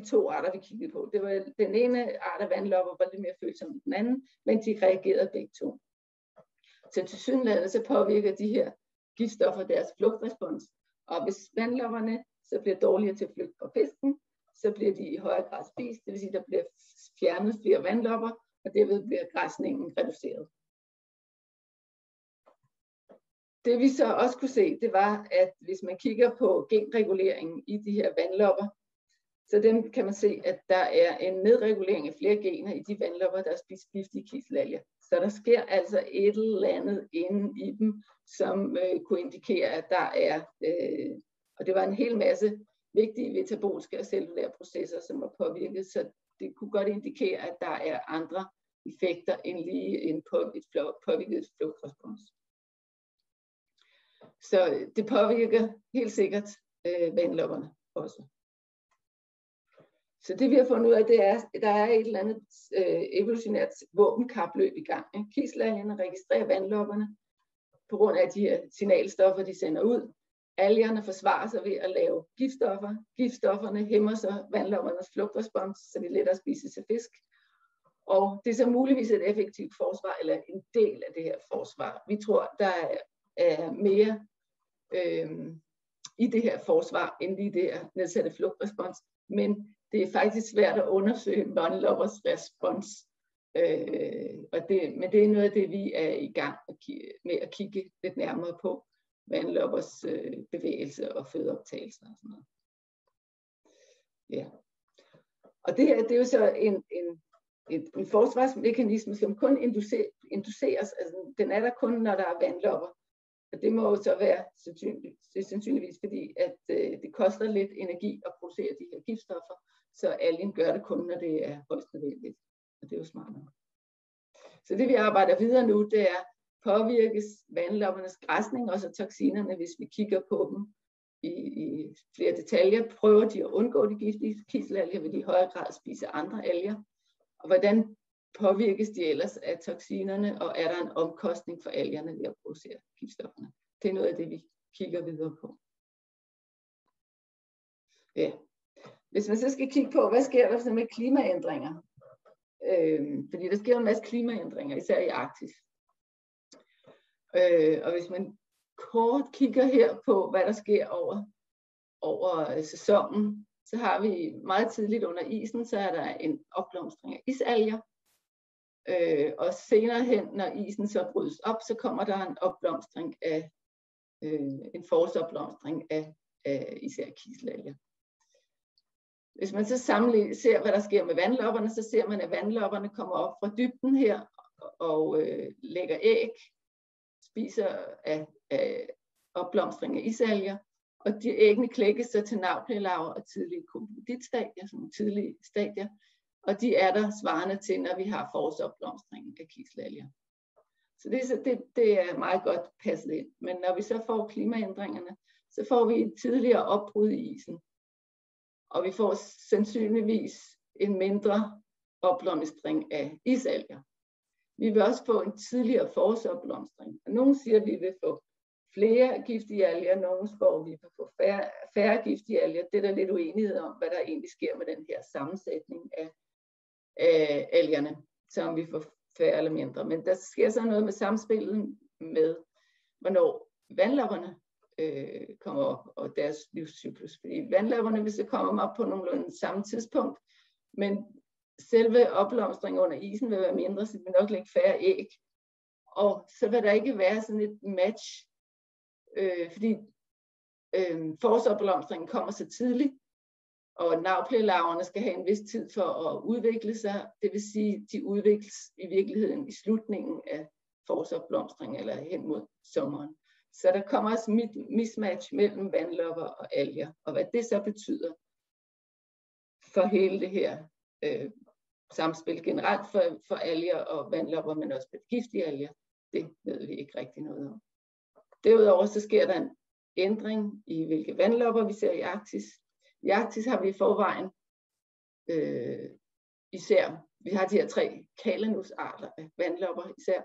de to arter, vi kiggede på. Det var, den ene art af vandlopper var lidt mere følsom end den anden, men de reagerede begge to. Så tilsyneladende så påvirker de her giftstoffer deres flugtrespons. Og hvis vandlopperne så bliver dårligere til at flygte fra fisken, så bliver de i højere grad spist. Det vil sige, at der bliver fjernet flere vandlopper, og derved bliver græsningen reduceret. Det vi så også kunne se, det var, at hvis man kigger på genreguleringen i de her vandlopper, så dem kan man se, at der er en nedregulering af flere gener i de vandlopper, der spiser giftige kiselalger. Så der sker altså et eller andet inde i dem, som øh, kunne indikere, at der er, øh, og det var en hel masse vigtige metabolske og cellulære processer, som var påvirket, så det kunne godt indikere, at der er andre effekter end lige en påvirket flugtrespons. Så det påvirker helt sikkert øh, vandlopperne også. Så det vi har fundet ud af, det er, at der er et eller andet øh, evolutionært våbenkapløb i gang. Kiselalgerne registrerer vandlopperne på grund af de her signalstoffer, de sender ud. Algerne forsvarer sig ved at lave giftstoffer. Giftstofferne hæmmer så vandloppernes flugtrespons, så de lettere spises af fisk. Og det er så muligvis et effektivt forsvar, eller en del af det her forsvar. Vi tror, der er er mere øh, i det her forsvar, end i det her nedsatte flugtrespons. Men det er faktisk svært at undersøge vandloppers respons. Øh, og det, men det er noget af det, vi er i gang med at kigge lidt nærmere på. vandloppers øh, bevægelse og fødeoptagelser og sådan noget. Ja. Og det her, det er jo så en, en, en, en forsvarsmekanisme, som kun induceres, altså den er der kun, når der er vandlopper. Og det må jo så være sandsynligvis, fordi at øh, det koster lidt energi at producere de her giftstoffer, så algen gør det kun, når det er højst nødvendigt. Og det er jo smart nok. Så det vi arbejder videre nu, det er, påvirkes vandloppernes græsning og så toksinerne, hvis vi kigger på dem i, i flere detaljer. Prøver de at undgå de giftige kiselalger, vil de i højere grad spise andre alger? Og hvordan påvirkes de ellers af toksinerne, og er der en omkostning for algerne ved at producere giftstofferne? Det er noget af det, vi kigger videre på. Ja. Hvis man så skal kigge på, hvad sker der så med klimaændringer? Øhm, fordi der sker en masse klimaændringer, især i Arktis. Øh, og hvis man kort kigger her på, hvad der sker over, over sæsonen, så har vi meget tidligt under isen, så er der en opblomstring af isalger. Øh, og senere hen, når isen så brydes op, så kommer der en opblomstring af, øh, en forårsopblomstring af, af især kiselalger. Hvis man så ser, hvad der sker med vandlopperne, så ser man, at vandlopperne kommer op fra dybden her og øh, lægger æg, spiser af, af opblomstring af isalger, og de æggene klækkes så til navplelarver og tidlige komploditstadier, sådan tidlige stadier, og de er der svarende til, når vi har forårsopblomstringen af kiselalger. Så, det, så det, det er meget godt passet ind. Men når vi så får klimaændringerne, så får vi et tidligere opbrud i isen, og vi får sandsynligvis en mindre opblomstring af isalger. Vi vil også få en tidligere forårsopblomstring. Nogle siger, at vi vil få flere giftige alger, nogle spår, vi vil få færre, færre giftige alger. Det er der lidt uenighed om, hvad der egentlig sker med den her sammensætning af, af algerne, som vi får færre eller mindre. Men der sker så noget med samspillet med, hvornår vandlopperne øh, kommer op og deres livscyklus. Fordi vandlopperne vil så komme op på nogenlunde samme tidspunkt, men selve opblomstringen under isen vil være mindre, så det vil nok lægge færre æg. Og så vil der ikke være sådan et match, øh, fordi øh, forårsopblomstringen kommer så tidligt, og navplelarverne skal have en vis tid for at udvikle sig. Det vil sige, de udvikles i virkeligheden i slutningen af forårsopblomstringen eller hen mod sommeren. Så der kommer også et mismatch mellem vandlopper og alger, og hvad det så betyder for hele det her Øh, samspil generelt for, for alger og vandlopper, men også med giftige alger, det ved vi ikke rigtig noget om. Derudover så sker der en ændring i, hvilke vandlopper vi ser i Arktis. I Arktis har vi i forvejen øh, især, vi har de her tre kalanusarter af vandlopper især.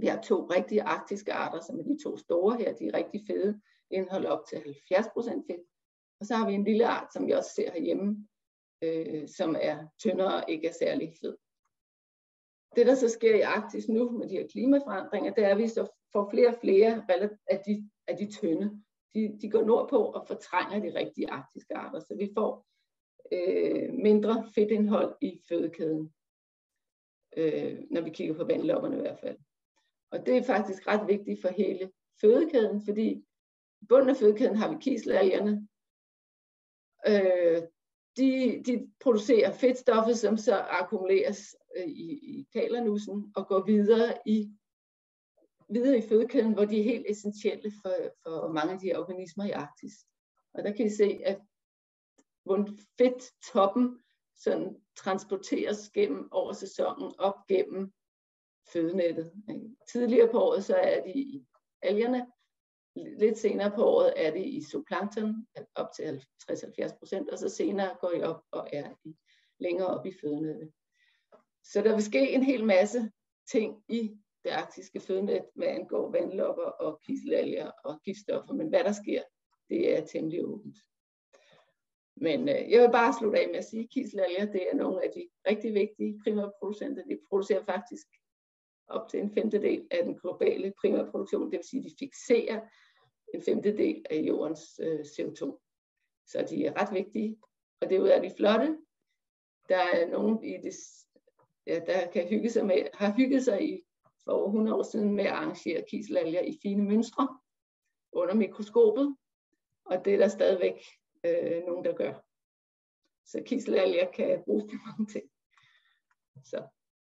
Vi har to rigtige arktiske arter, som er de to store her, de er rigtig fede, indeholder op til halvfjerds procent fedt. Og så har vi en lille art, som vi også ser herhjemme, Øh, som er tyndere og ikke er særlig fed. Det, der så sker i Arktis nu med de her klimaforandringer, det er, at vi så får flere og flere af de, af de tynde. De, de går nordpå og fortrænger de rigtige arktiske arter, så vi får øh, mindre fedtindhold i fødekæden, øh, når vi kigger på vandlopperne i hvert fald. Og det er faktisk ret vigtigt for hele fødekæden, fordi i bunden af fødekæden har vi kiselalgerne. Øh, De, de producerer fedtstoffet, som så akkumuleres i, i kalanussen og går videre i, videre i fødekæden, hvor de er helt essentielle for, for mange af de her organismer i Arktis. Og der kan I se, at fedttoppen sådan transporteres gennem over sæsonen op gennem fødenettet. Tidligere på året så er de i algerne, lidt senere på året er det i zooplankton, op til halvtreds til halvfjerds procent, og så senere går I op og er I længere op i fødenettet. Så der vil ske en hel masse ting i det arktiske fødenet, hvad angår vandlopper og kiselalger og giftstoffer, men hvad der sker, det er temmelig åbent. Men øh, jeg vil bare slutte af med at sige, at kiselalger, det er nogle af de rigtig vigtige primærproducenter. De producerer faktisk op til en femtedel af den globale primærproduktion, det vil sige, at de fikserer en femtedel af jordens øh, C O to. Så de er ret vigtige, og derudover er de flotte. Der er nogen, i det, ja, der kan hygge sig med, har hygget sig i for over hundrede år siden med at arrangere kiselalger i fine mønstre. under mikroskopet, og det er der stadigvæk øh, nogen, der gør. Så kiselalger kan bruges til mange ting. Så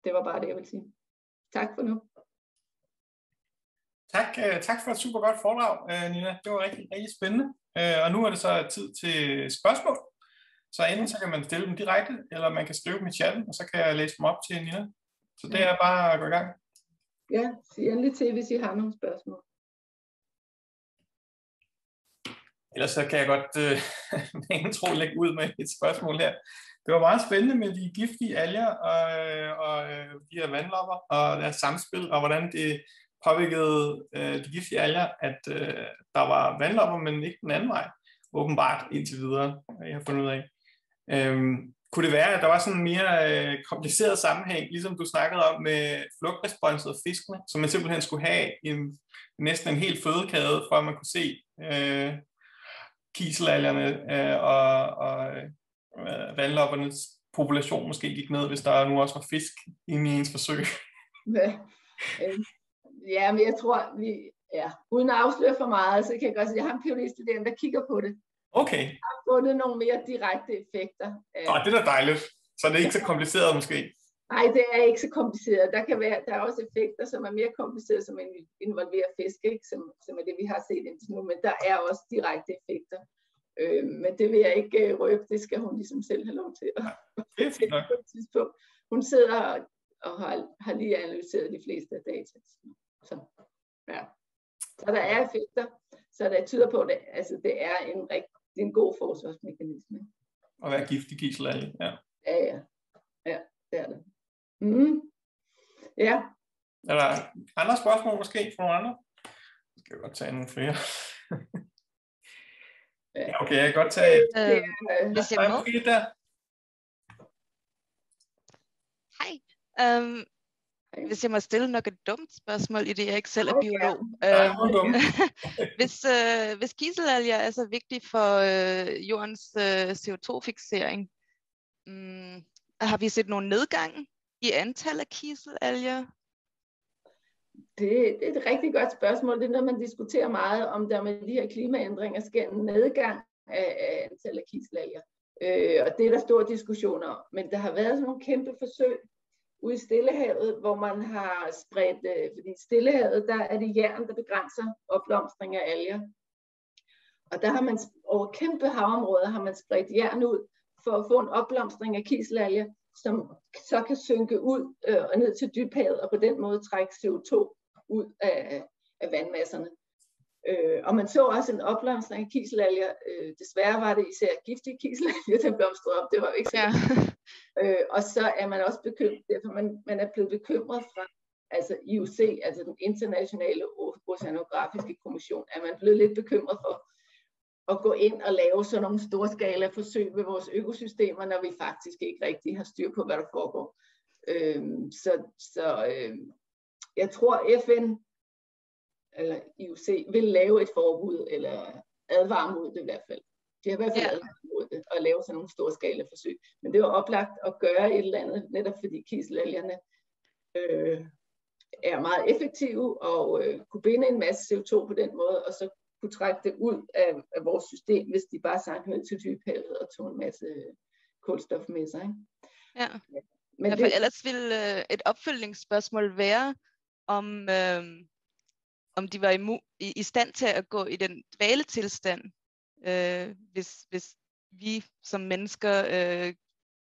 det var bare det, jeg ville sige. Tak for nu. Tak, tak for et super godt foredrag, Nina. Det var rigtig, rigtig spændende. Og nu er det så tid til spørgsmål. Så enten så kan man stille dem direkte, eller man kan skrive dem i chatten, og så kan jeg læse dem op til Nina. Så det er bare at gå i gang. Ja, sig endelig til, hvis I har nogle spørgsmål. Ellers så kan jeg godt øh, med en tro lægge ud med et spørgsmål her. Det var meget spændende med de giftige alger og, og de her vandlopper og deres samspil, og hvordan det påvirkede øh, de giftige alger, at øh, der var vandlopper, men ikke den anden vej, åbenbart indtil videre, jeg har fundet ud af. Øhm, kunne det være, at der var sådan en mere øh, kompliceret sammenhæng, ligesom du snakkede om med flugtresponset og fiskene, som man simpelthen skulle have en, næsten en hel fødekæde, for at man kunne se øh, kiselalgerne øh, og, og øh, vandloppernes population måske gik ned, hvis der nu også var fisk inde i ens forsøg? Ja. Ja, men jeg tror, vi, ja, uden at afsløre for meget, så kan jeg godt sige, at jeg har en PhD-student, der kigger på det. Okay. Jeg har fundet nogle mere direkte effekter. Nå, det er da dejligt. Så det er ikke så kompliceret måske? Nej, det er ikke så kompliceret. Der kan være, der er også effekter, som er mere komplicerede, som involverer fisk, ikke? Som, som er det, vi har set indtil nu, men der er også direkte effekter. Øh, men det vil jeg ikke røbe, det skal hun ligesom selv have lov til. Nej, det er fint nok. Hun sidder og, og har, har lige analyseret de fleste af data. Så, ja. Så der er effekter, så der tyder på, at det, altså, det er en rigtig, en god forsvarsmekanisme. Og være giftig kiselalger, ja. Ja, ja. Ja, det er det. Mm. Ja. Er der andre spørgsmål måske fra nogle andre? Jeg skal godt tage nogle flere. Ja, okay, jeg kan godt tage et. Øh, hvis jeg må. Hej. Um... Hvis jeg må stille nok et dumt spørgsmål, i det jeg ikke selv er biolog. Okay. Øh, hvis, øh, hvis kiselalger er så vigtig for øh, jordens øh, C O to fiksering, hmm, har vi set nogen nedgang i antallet af kiselalger? Det, det er et rigtig godt spørgsmål. Det er noget, man diskuterer meget, om der med de her klimaændringer sker en nedgang af, af antallet af kiselalger. Øh, og det er der store diskussioner om. Men der har været sådan nogle kæmpe forsøg ude i Stillehavet, hvor man har spredt, fordi i Stillehavet, der er det jern, der begrænser opblomstring af alger. Og der har man over kæmpe havområder, har man spredt jern ud, for at få en opblomstring af kiselalger, som så kan synke ud øh, og ned til dybhavet, og på den måde trække C O to ud af, af vandmasserne. Øh, og man så også en opblomstring af kiselalger. Øh, desværre var det især giftige kiselalger, der blomstrede op. Det var jo ikke så. Ja. Øh, og så er man også bekymret, derfor man, man er blevet bekymret fra altså I U C, altså den internationale oceanografiske kommission, er man blevet lidt bekymret for at gå ind og lave sådan nogle storskala forsøg med vores økosystemer, når vi faktisk ikke rigtig har styr på, hvad der foregår. Øh, så så øh, jeg tror F N eller I U C vil lave et forbud, eller advare mod det i hvert fald. De har i hvert fald ja. advaret mod det, at lave sådan nogle storskala forsøg. Men det var oplagt at gøre et eller andet, netop fordi kiselalgerne øh, er meget effektive, og øh, kunne binde en masse C O to på den måde, og så kunne trække det ud af, af vores system, hvis de bare sank ned til dybhavet og tog en masse kulstof med sig. Ikke? Ja, men ja, det, ellers ville et opfølgningsspørgsmål være, om... Øh... om de var i, i stand til at gå i den dvaletilstand, øh, hvis, hvis vi som mennesker øh,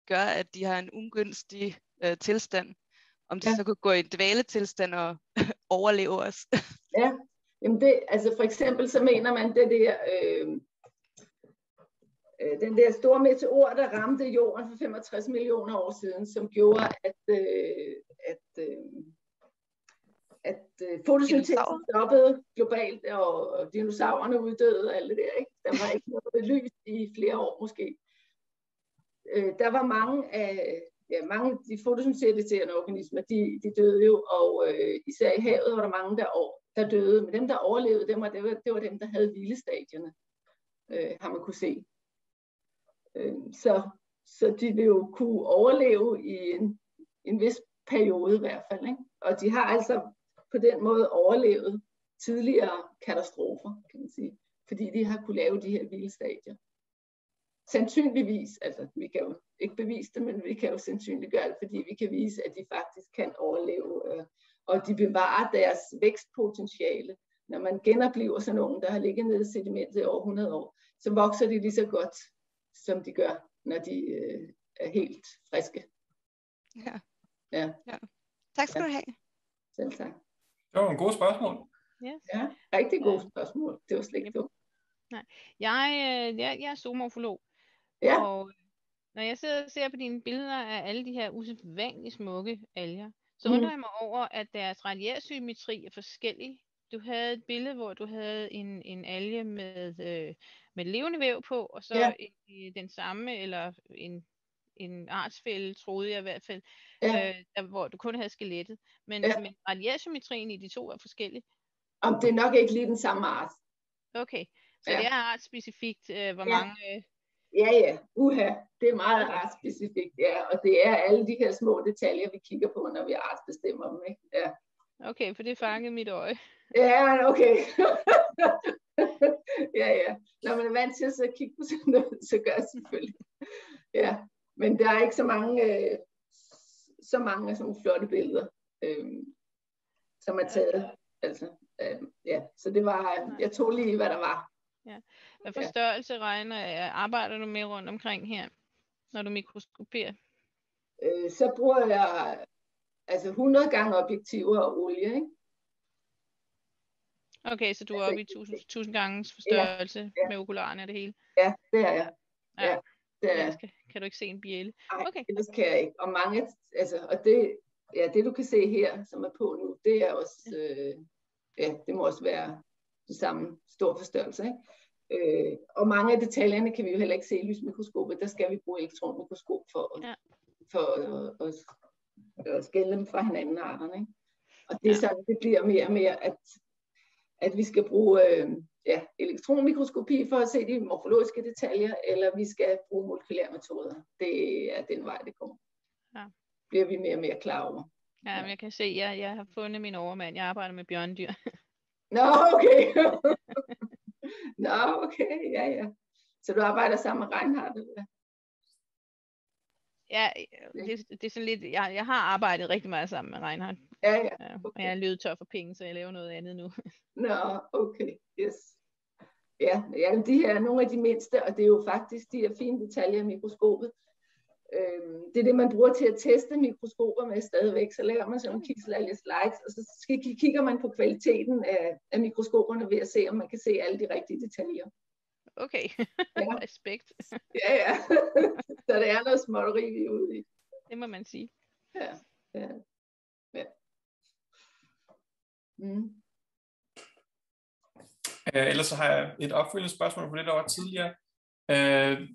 gør, at de har en ugunstig øh, tilstand, om de ja. så kunne gå i en dvaletilstand og overleve os. Ja, jamen det, altså for eksempel så mener man, det der, øh, øh, den der store meteor, der ramte jorden for femogtres millioner år siden, som gjorde, at, øh, at øh, at øh, fotosyntesen stoppede globalt, og, og dinosaurerne uddøde og alt det der, ikke? Der var ikke noget lys i flere år måske. Øh, der var mange af ja, mange af de fotosyntetiserende organismer, de, de døde jo, og øh, især i havet var der mange, der, der døde. Men dem, der overlevede, dem, det, var, det var dem, der havde hvilestadierne, øh, har man kunne se. Øh, så, så de ville jo kunne overleve i en, en vis periode i hvert fald, ikke? Og de har altså på den måde overlevet tidligere katastrofer, kan man sige, fordi de har kunne lave de her vilde stadier. Sandsynligvis, altså vi kan jo ikke bevise det, men vi kan jo sandsynliggøre det, fordi vi kan vise, at de faktisk kan overleve, øh, og de bevarer deres vækstpotentiale. Når man genopliver sådan nogen, der har ligget nede i sedimentet i over hundrede år, så vokser de lige så godt, som de gør, når de øh, er helt friske. Ja. Ja. Ja. Tak skal ja. du have. Selv tak. Det var en god spørgsmål. Yes. Ja, rigtig gode ja. spørgsmål. Det var slet ikke dumt. Nej. Jeg, jeg, jeg er zoomorfolog, ja. og når jeg sidder og ser på dine billeder af alle de her usædvanligt smukke alger, så undrer mm. jeg mig over, at deres radiærsymmetri er forskellig. Du havde et billede, hvor du havde en, en alge med, øh, med levende væv på, og så ja. en, den samme, eller en, en artsfælle, troede jeg i hvert fald, ja. øh, der, hvor du kun havde skelettet. Men, ja. men radiærsymmetrien i de to er forskellig. Om det er nok ikke lige den samme art. Okay. Så ja. det er ret specifikt, øh, hvor ja. mange... Øh... Ja, ja. Uha. Det er meget ret specifikt, ja. Og det er alle de her små detaljer, vi kigger på, når vi artsbestemmer dem, ikke? Ja. Okay, for det fangede mit øje. Ja, okay. ja, ja. Når man er vant til at kigge på sådan noget, så gør det selvfølgelig. Ja. Men der er ikke så mange, øh, så mange af sådan flotte billeder, øh, som er taget. Altså, øh, ja. Så det var... Jeg tog lige, hvad der var. Ja. Hvad for størrelse regner, arbejder du med rundt omkring her, når du mikroskoperer? Øh, så bruger jeg altså hundrede gange objektiver og olie, ikke? Okay, så du er oppe i tusind gange forstørrelse ja, ja. med okularerne og det hele? Ja, det er jeg. Ja, ja, det er jeg. Kan, kan du ikke se en bjælle? Nej, okay. Ellers kan jeg ikke. Og, mange, altså, og det, ja, det, du kan se her, som er på nu, det er også, øh, ja, det må også være det samme store forstørrelse, ikke? Øh, og mange af detaljerne kan vi jo heller ikke se i lysmikroskopet, der skal vi bruge elektronmikroskop for at, ja. for at, at, at skille dem fra hinanden og arterne, ikke? Og det, ja. sådan, det bliver mere og mere, at, at vi skal bruge øh, ja, elektronmikroskopi for at se de morfologiske detaljer, eller vi skal bruge molekylære metoder. Det er den vej, det kommer. Ja. Bliver vi mere og mere klar over. Ja, men jeg kan se, at jeg, jeg har fundet min overmand. Jeg arbejder med bjørndyr. Nå, okay. Nå, okay, ja, ja. Så du arbejder sammen med Reinhardt, eller? Ja, det, det er sådan lidt, jeg, jeg har arbejdet rigtig meget sammen med Reinhardt. Ja, ja. Okay. Og jeg er løbetør for penge, så jeg laver noget andet nu. Nå, okay, yes. Ja, ja, de her er nogle af de mindste, og det er jo faktisk de her fine detaljer i mikroskopet. Det er det, man bruger til at teste mikroskoper med stadigvæk. Så laver man sådan nogle kiselalger slides, og så kigger man på kvaliteten af, af mikroskoperne ved at se, om man kan se alle de rigtige detaljer. Okay, ja. Respekt. Ja, ja. Så det er noget småtteri, vi er ude i. Det må man sige. Ja, ja. ja. Mm. Øh, ellers så har jeg et opfølgende spørgsmål på det, der var tidligere. Øh,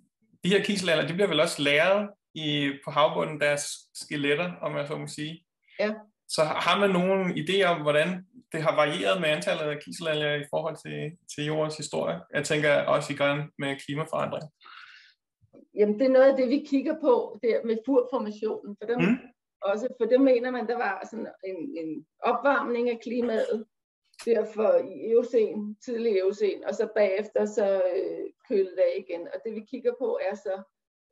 de her kiselalger, det bliver vel også læret I, på havbunden deres skeletter, om jeg så må sige. Ja. Så har man nogle idéer om, hvordan det har varieret med antallet af kiselalger i forhold til, til jordens historie? Jeg tænker også i gang med klimaforandring. Jamen, det er noget af det, vi kigger på der med F U R-formationen. For dem, mm. også, for dem mener man, der var sådan en, en opvarmning af klimaet derfor i Eocen, tidlig Eocen, og så bagefter så øh, kølede det af igen. Og det, vi kigger på, er så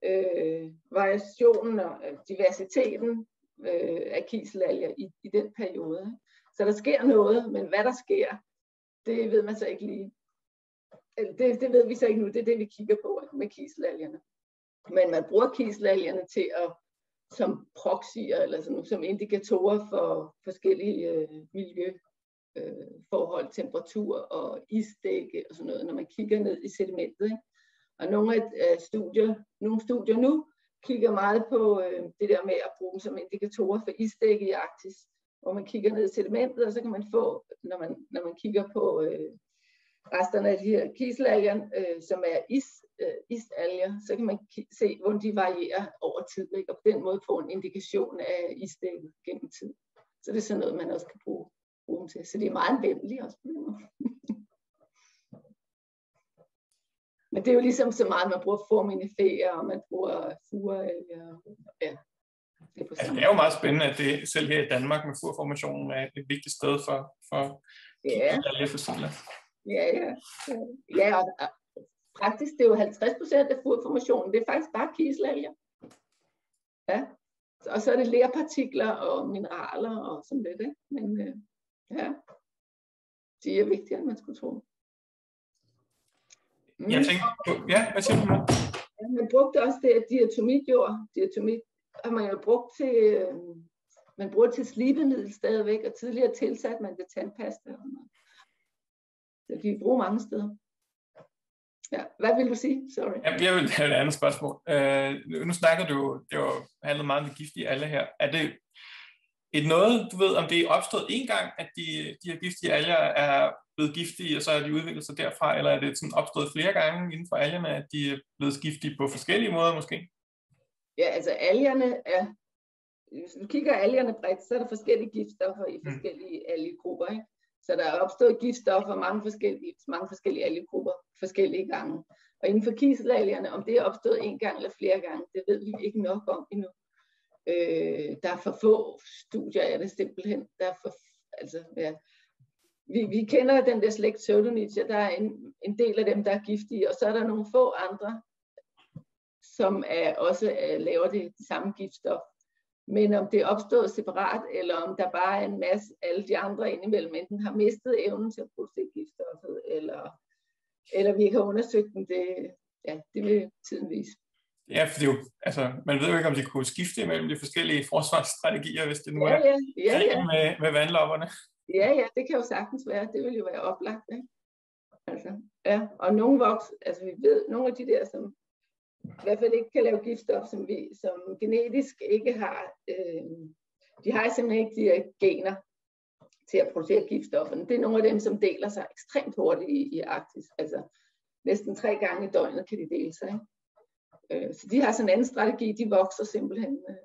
Øh, variationen og diversiteten øh, af kiselalger i, i den periode. Så der sker noget, men hvad der sker, det ved man så ikke lige. Det, det ved vi så ikke nu, det er det, vi kigger på med kiselalgerne. Men man bruger kiselalgerne til at, som proxier eller sådan, som indikatorer for forskellige øh, miljøforhold, øh, temperatur og isdække og sådan noget, når man kigger ned i sedimentet, ikke? Og nogle af studier, nogle studier nu kigger meget på øh, det der med at bruge dem som indikatorer for isdække i Arktis, hvor man kigger ned i sedimentet, og så kan man få, når man, når man kigger på øh, resterne af de her kiselalger, øh, som er is, øh, isalger, så kan man se, hvordan de varierer over tid, ikke? Og på den måde få en indikation af isdækket gennem tid. Så det er sådan noget, man også kan bruge, bruge dem til. Så det er meget anvendeligt også. Men det er jo ligesom så meget, man bruger forminifere, og man bruger fure, eller ja, Altså, det er jo meget spændende, at det selv her i Danmark med F U R-formationen er et vigtigt sted for, for yeah. at lære fossiler. Ja, ja. Ja, og praktisk, det er jo halvtreds procent af F U R-formationen, det er faktisk bare kiselalger. Ja. Og så er det lerpartikler og mineraler og sådan lidt, ikke? Men øh, ja, de er vigtigere, end man skulle tro. Men, jeg tænker på, ja, hvad siger du? Ja, man brugte også det, at diatomidjord, diatomid, har man jo brugt til, øh, man bruger til slibemiddel stadigvæk, og tidligere tilsat man det tandpasta. Så de bruger mange steder. Ja, hvad vil du sige? Sorry. Jamen, jeg vil have et andet spørgsmål. Øh, nu snakker du, det var handlet meget om det giftige alger her. Er det et noget, du ved, om det er opstået en gang, at de, de her giftige alger er blevet giftige, og så er de udviklet sig derfra, eller er det sådan opstået flere gange inden for algerne, at de er blevet giftige på forskellige måder måske? Ja, altså algerne er, hvis du kigger algerne bredt, så er der forskellige giftstoffer i forskellige mm. algegrupper, ikke? Så der er opstået giftstoffer, mange forskellige, mange forskellige algegrupper, forskellige gange. Og inden for kiselalgerne, om det er opstået en gang eller flere gange, det ved vi ikke nok om endnu. Øh, der er for få studier af det simpelthen. Der er for, altså, ja. vi, vi kender den der slægt Pseudo-nitzschia, der er en, en del af dem, der er giftige, og så er der nogle få andre, som er, også er, laver det samme giftstof. Men om det er opstået separat, eller om der bare er en masse, alle de andre indimellem, enten har mistet evnen til at producere giftstoffet, eller, eller vi ikke har undersøgt dem, det, ja, det vil tiden vise. Ja, for det er jo, altså, man ved jo ikke, om de kunne skifte mellem de forskellige forsvarsstrategier, hvis det nu ja, er ja, ja, ja. Med, med vandlopperne. Ja, ja, det kan jo sagtens være. Det vil jo være oplagt, ikke? Altså, ja. Og nogle voks, altså vi ved, nogle af de der, som i hvert fald ikke kan lave giftstof, som vi, som genetisk ikke har, øh, de har simpelthen ikke de gener til at producere giftstofferne. Det er nogle af dem, som deler sig ekstremt hurtigt i, i Arktis. Altså næsten tre gange i døgnet kan de dele sig, ikke? Øh, så de har sådan en anden strategi, de vokser simpelthen øh,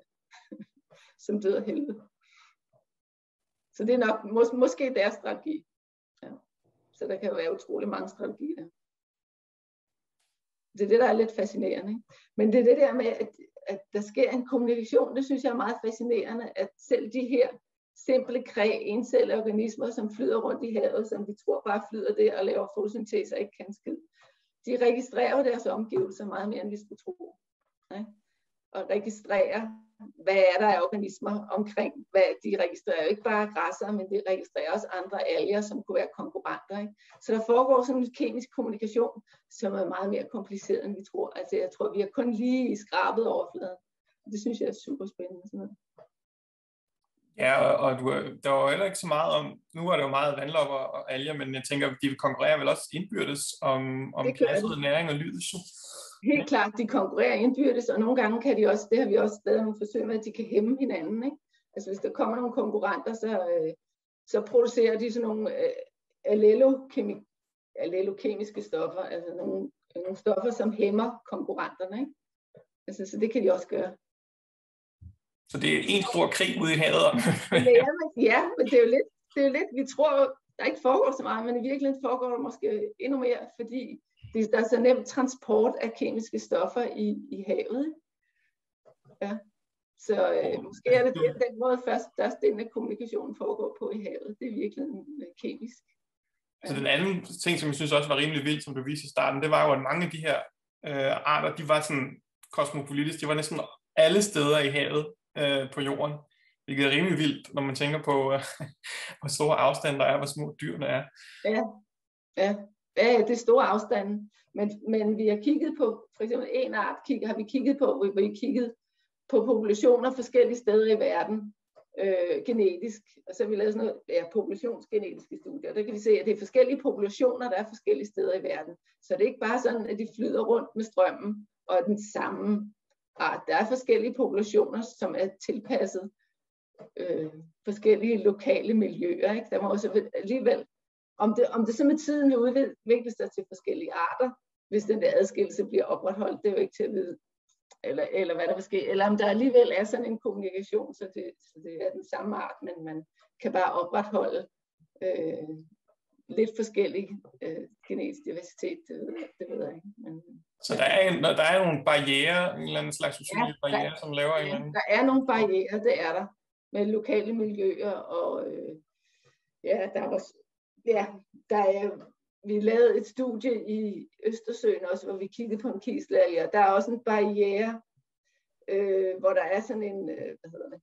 som død og helvede. Så det er nok mås- måske deres strategi. Ja. Så der kan jo være utrolig mange strategier. Det er det, der er lidt fascinerende, ikke? Men det er det der med, at, at der sker en kommunikation, det synes jeg er meget fascinerende, at selv de her simple kræ, encellede organismer, som flyder rundt i havet, som vi tror bare flyder der og laver fotosynteser, ikke kan skid, de registrerer deres omgivelser meget mere, end vi skulle tro. Ikke? Og registrerer, hvad er der af organismer omkring, hvad de registrerer ikke bare græsser, men de registrerer også andre alger, som kunne være konkurrenter, ikke? Så der foregår sådan en kemisk kommunikation, som er meget mere kompliceret, end vi tror. Altså jeg tror, vi har kun lige skrabet overfladen. Det synes jeg er super spændende. Sådan noget. Ja, og, og du, der var jo heller ikke så meget om, nu er der jo meget vandlopper og alger, men jeg tænker, de vil konkurrere vel også indbyrdes om, om klasset, næring og lyd. Helt klart, de konkurrerer indbyrdes, og nogle gange kan de også, det har vi også stadig nogle forsøg med, at de kan hæmme hinanden, ikke? Altså hvis der kommer nogle konkurrenter, så, øh, så producerer de sådan nogle øh, allelokemi- allelokemiske stoffer, altså nogle, nogle stoffer, som hæmmer konkurrenterne, ikke? Altså, så det kan de også gøre. Så det er en stor krig ude i havet. ja, men, ja, men det er jo lidt, det er jo lidt, vi tror, der ikke foregår så meget, men i virkeligheden foregår der måske endnu mere, fordi der er så nemt transport af kemiske stoffer i, i havet. Ja. Så øh, måske er det den, den måde, først størstedelen af kommunikationen foregår på i havet. Det er virkelig kemisk. Ja. Så den anden ting, som jeg synes også var rimelig vildt, som du viste i starten, det var jo, at mange af de her øh, arter, de var sådan kosmopolitiske. De var næsten alle steder i havet øh, på jorden. Hvilket er rimelig vildt, når man tænker på, øh, hvor store afstande der er, hvor små dyrene er. Ja, ja. Ja, det er store afstanden, men, men vi har kigget på, for eksempel en art kig, har vi kigget på, hvor vi har kigget på populationer forskellige steder i verden, øh, genetisk, og så har vi lavet sådan noget, ja, populationsgenetiske studier, der kan vi se, at det er forskellige populationer, der er forskellige steder i verden, så det er ikke bare sådan, at de flyder rundt med strømmen, og den samme art, der er forskellige populationer, som er tilpasset øh, forskellige lokale miljøer, ikke? Der må også alligevel Om det, om det så med tiden vil udvikle sig til forskellige arter, hvis den der adskillelse bliver opretholdt, det er jo ikke til at vide, eller, eller hvad der vil ske, eller om der alligevel er sådan en kommunikation, så det, så det er den samme art, men man kan bare opretholde øh, lidt forskellig øh, genetisk diversitet, det ved jeg, det ved jeg ikke. Men, så der er, en, der er nogle barrierer, en eller anden slags usynlige ja, barrierer, som laver en eller anden... Der er nogle barrierer, det er der, med lokale miljøer, og øh, ja, der var... Ja, der er, vi lavede et studie i Østersøen også, hvor vi kiggede på en kiselalger. Der er også en barriere, øh, hvor der er sådan en, øh, hvad hedder det?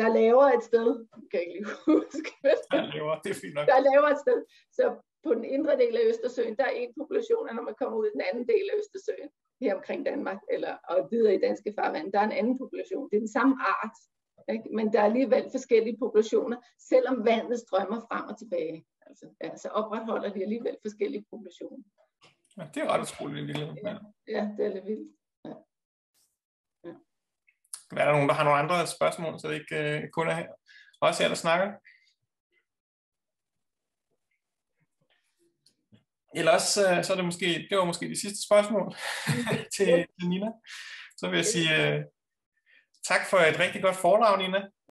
Der laver et sted, kan jeg ikke huske. Der laver, det er fint nok. Der laver et sted. Så på den indre del af Østersøen, der er en population, og når man kommer ud i den anden del af Østersøen, her omkring Danmark, eller og videre i danske farvand, der er en anden population. Det er den samme art, ikke? Men der er alligevel forskellige populationer, selvom vandet strømmer frem og tilbage. Altså, ja, så opretholder de alligevel forskellige populationer. Ja, det er ret utroligt vildt. Ja, ja, det er lidt vildt. Ja. Ja. Er der nogen, der har nogle andre spørgsmål, så det ikke uh, kun er her? Også her, der snakker? Ellers uh, så er det måske, det var måske de sidste spørgsmål til, til Nina. Så vil jeg sige... Uh, Tak for et rigtig godt foredrag, Nina.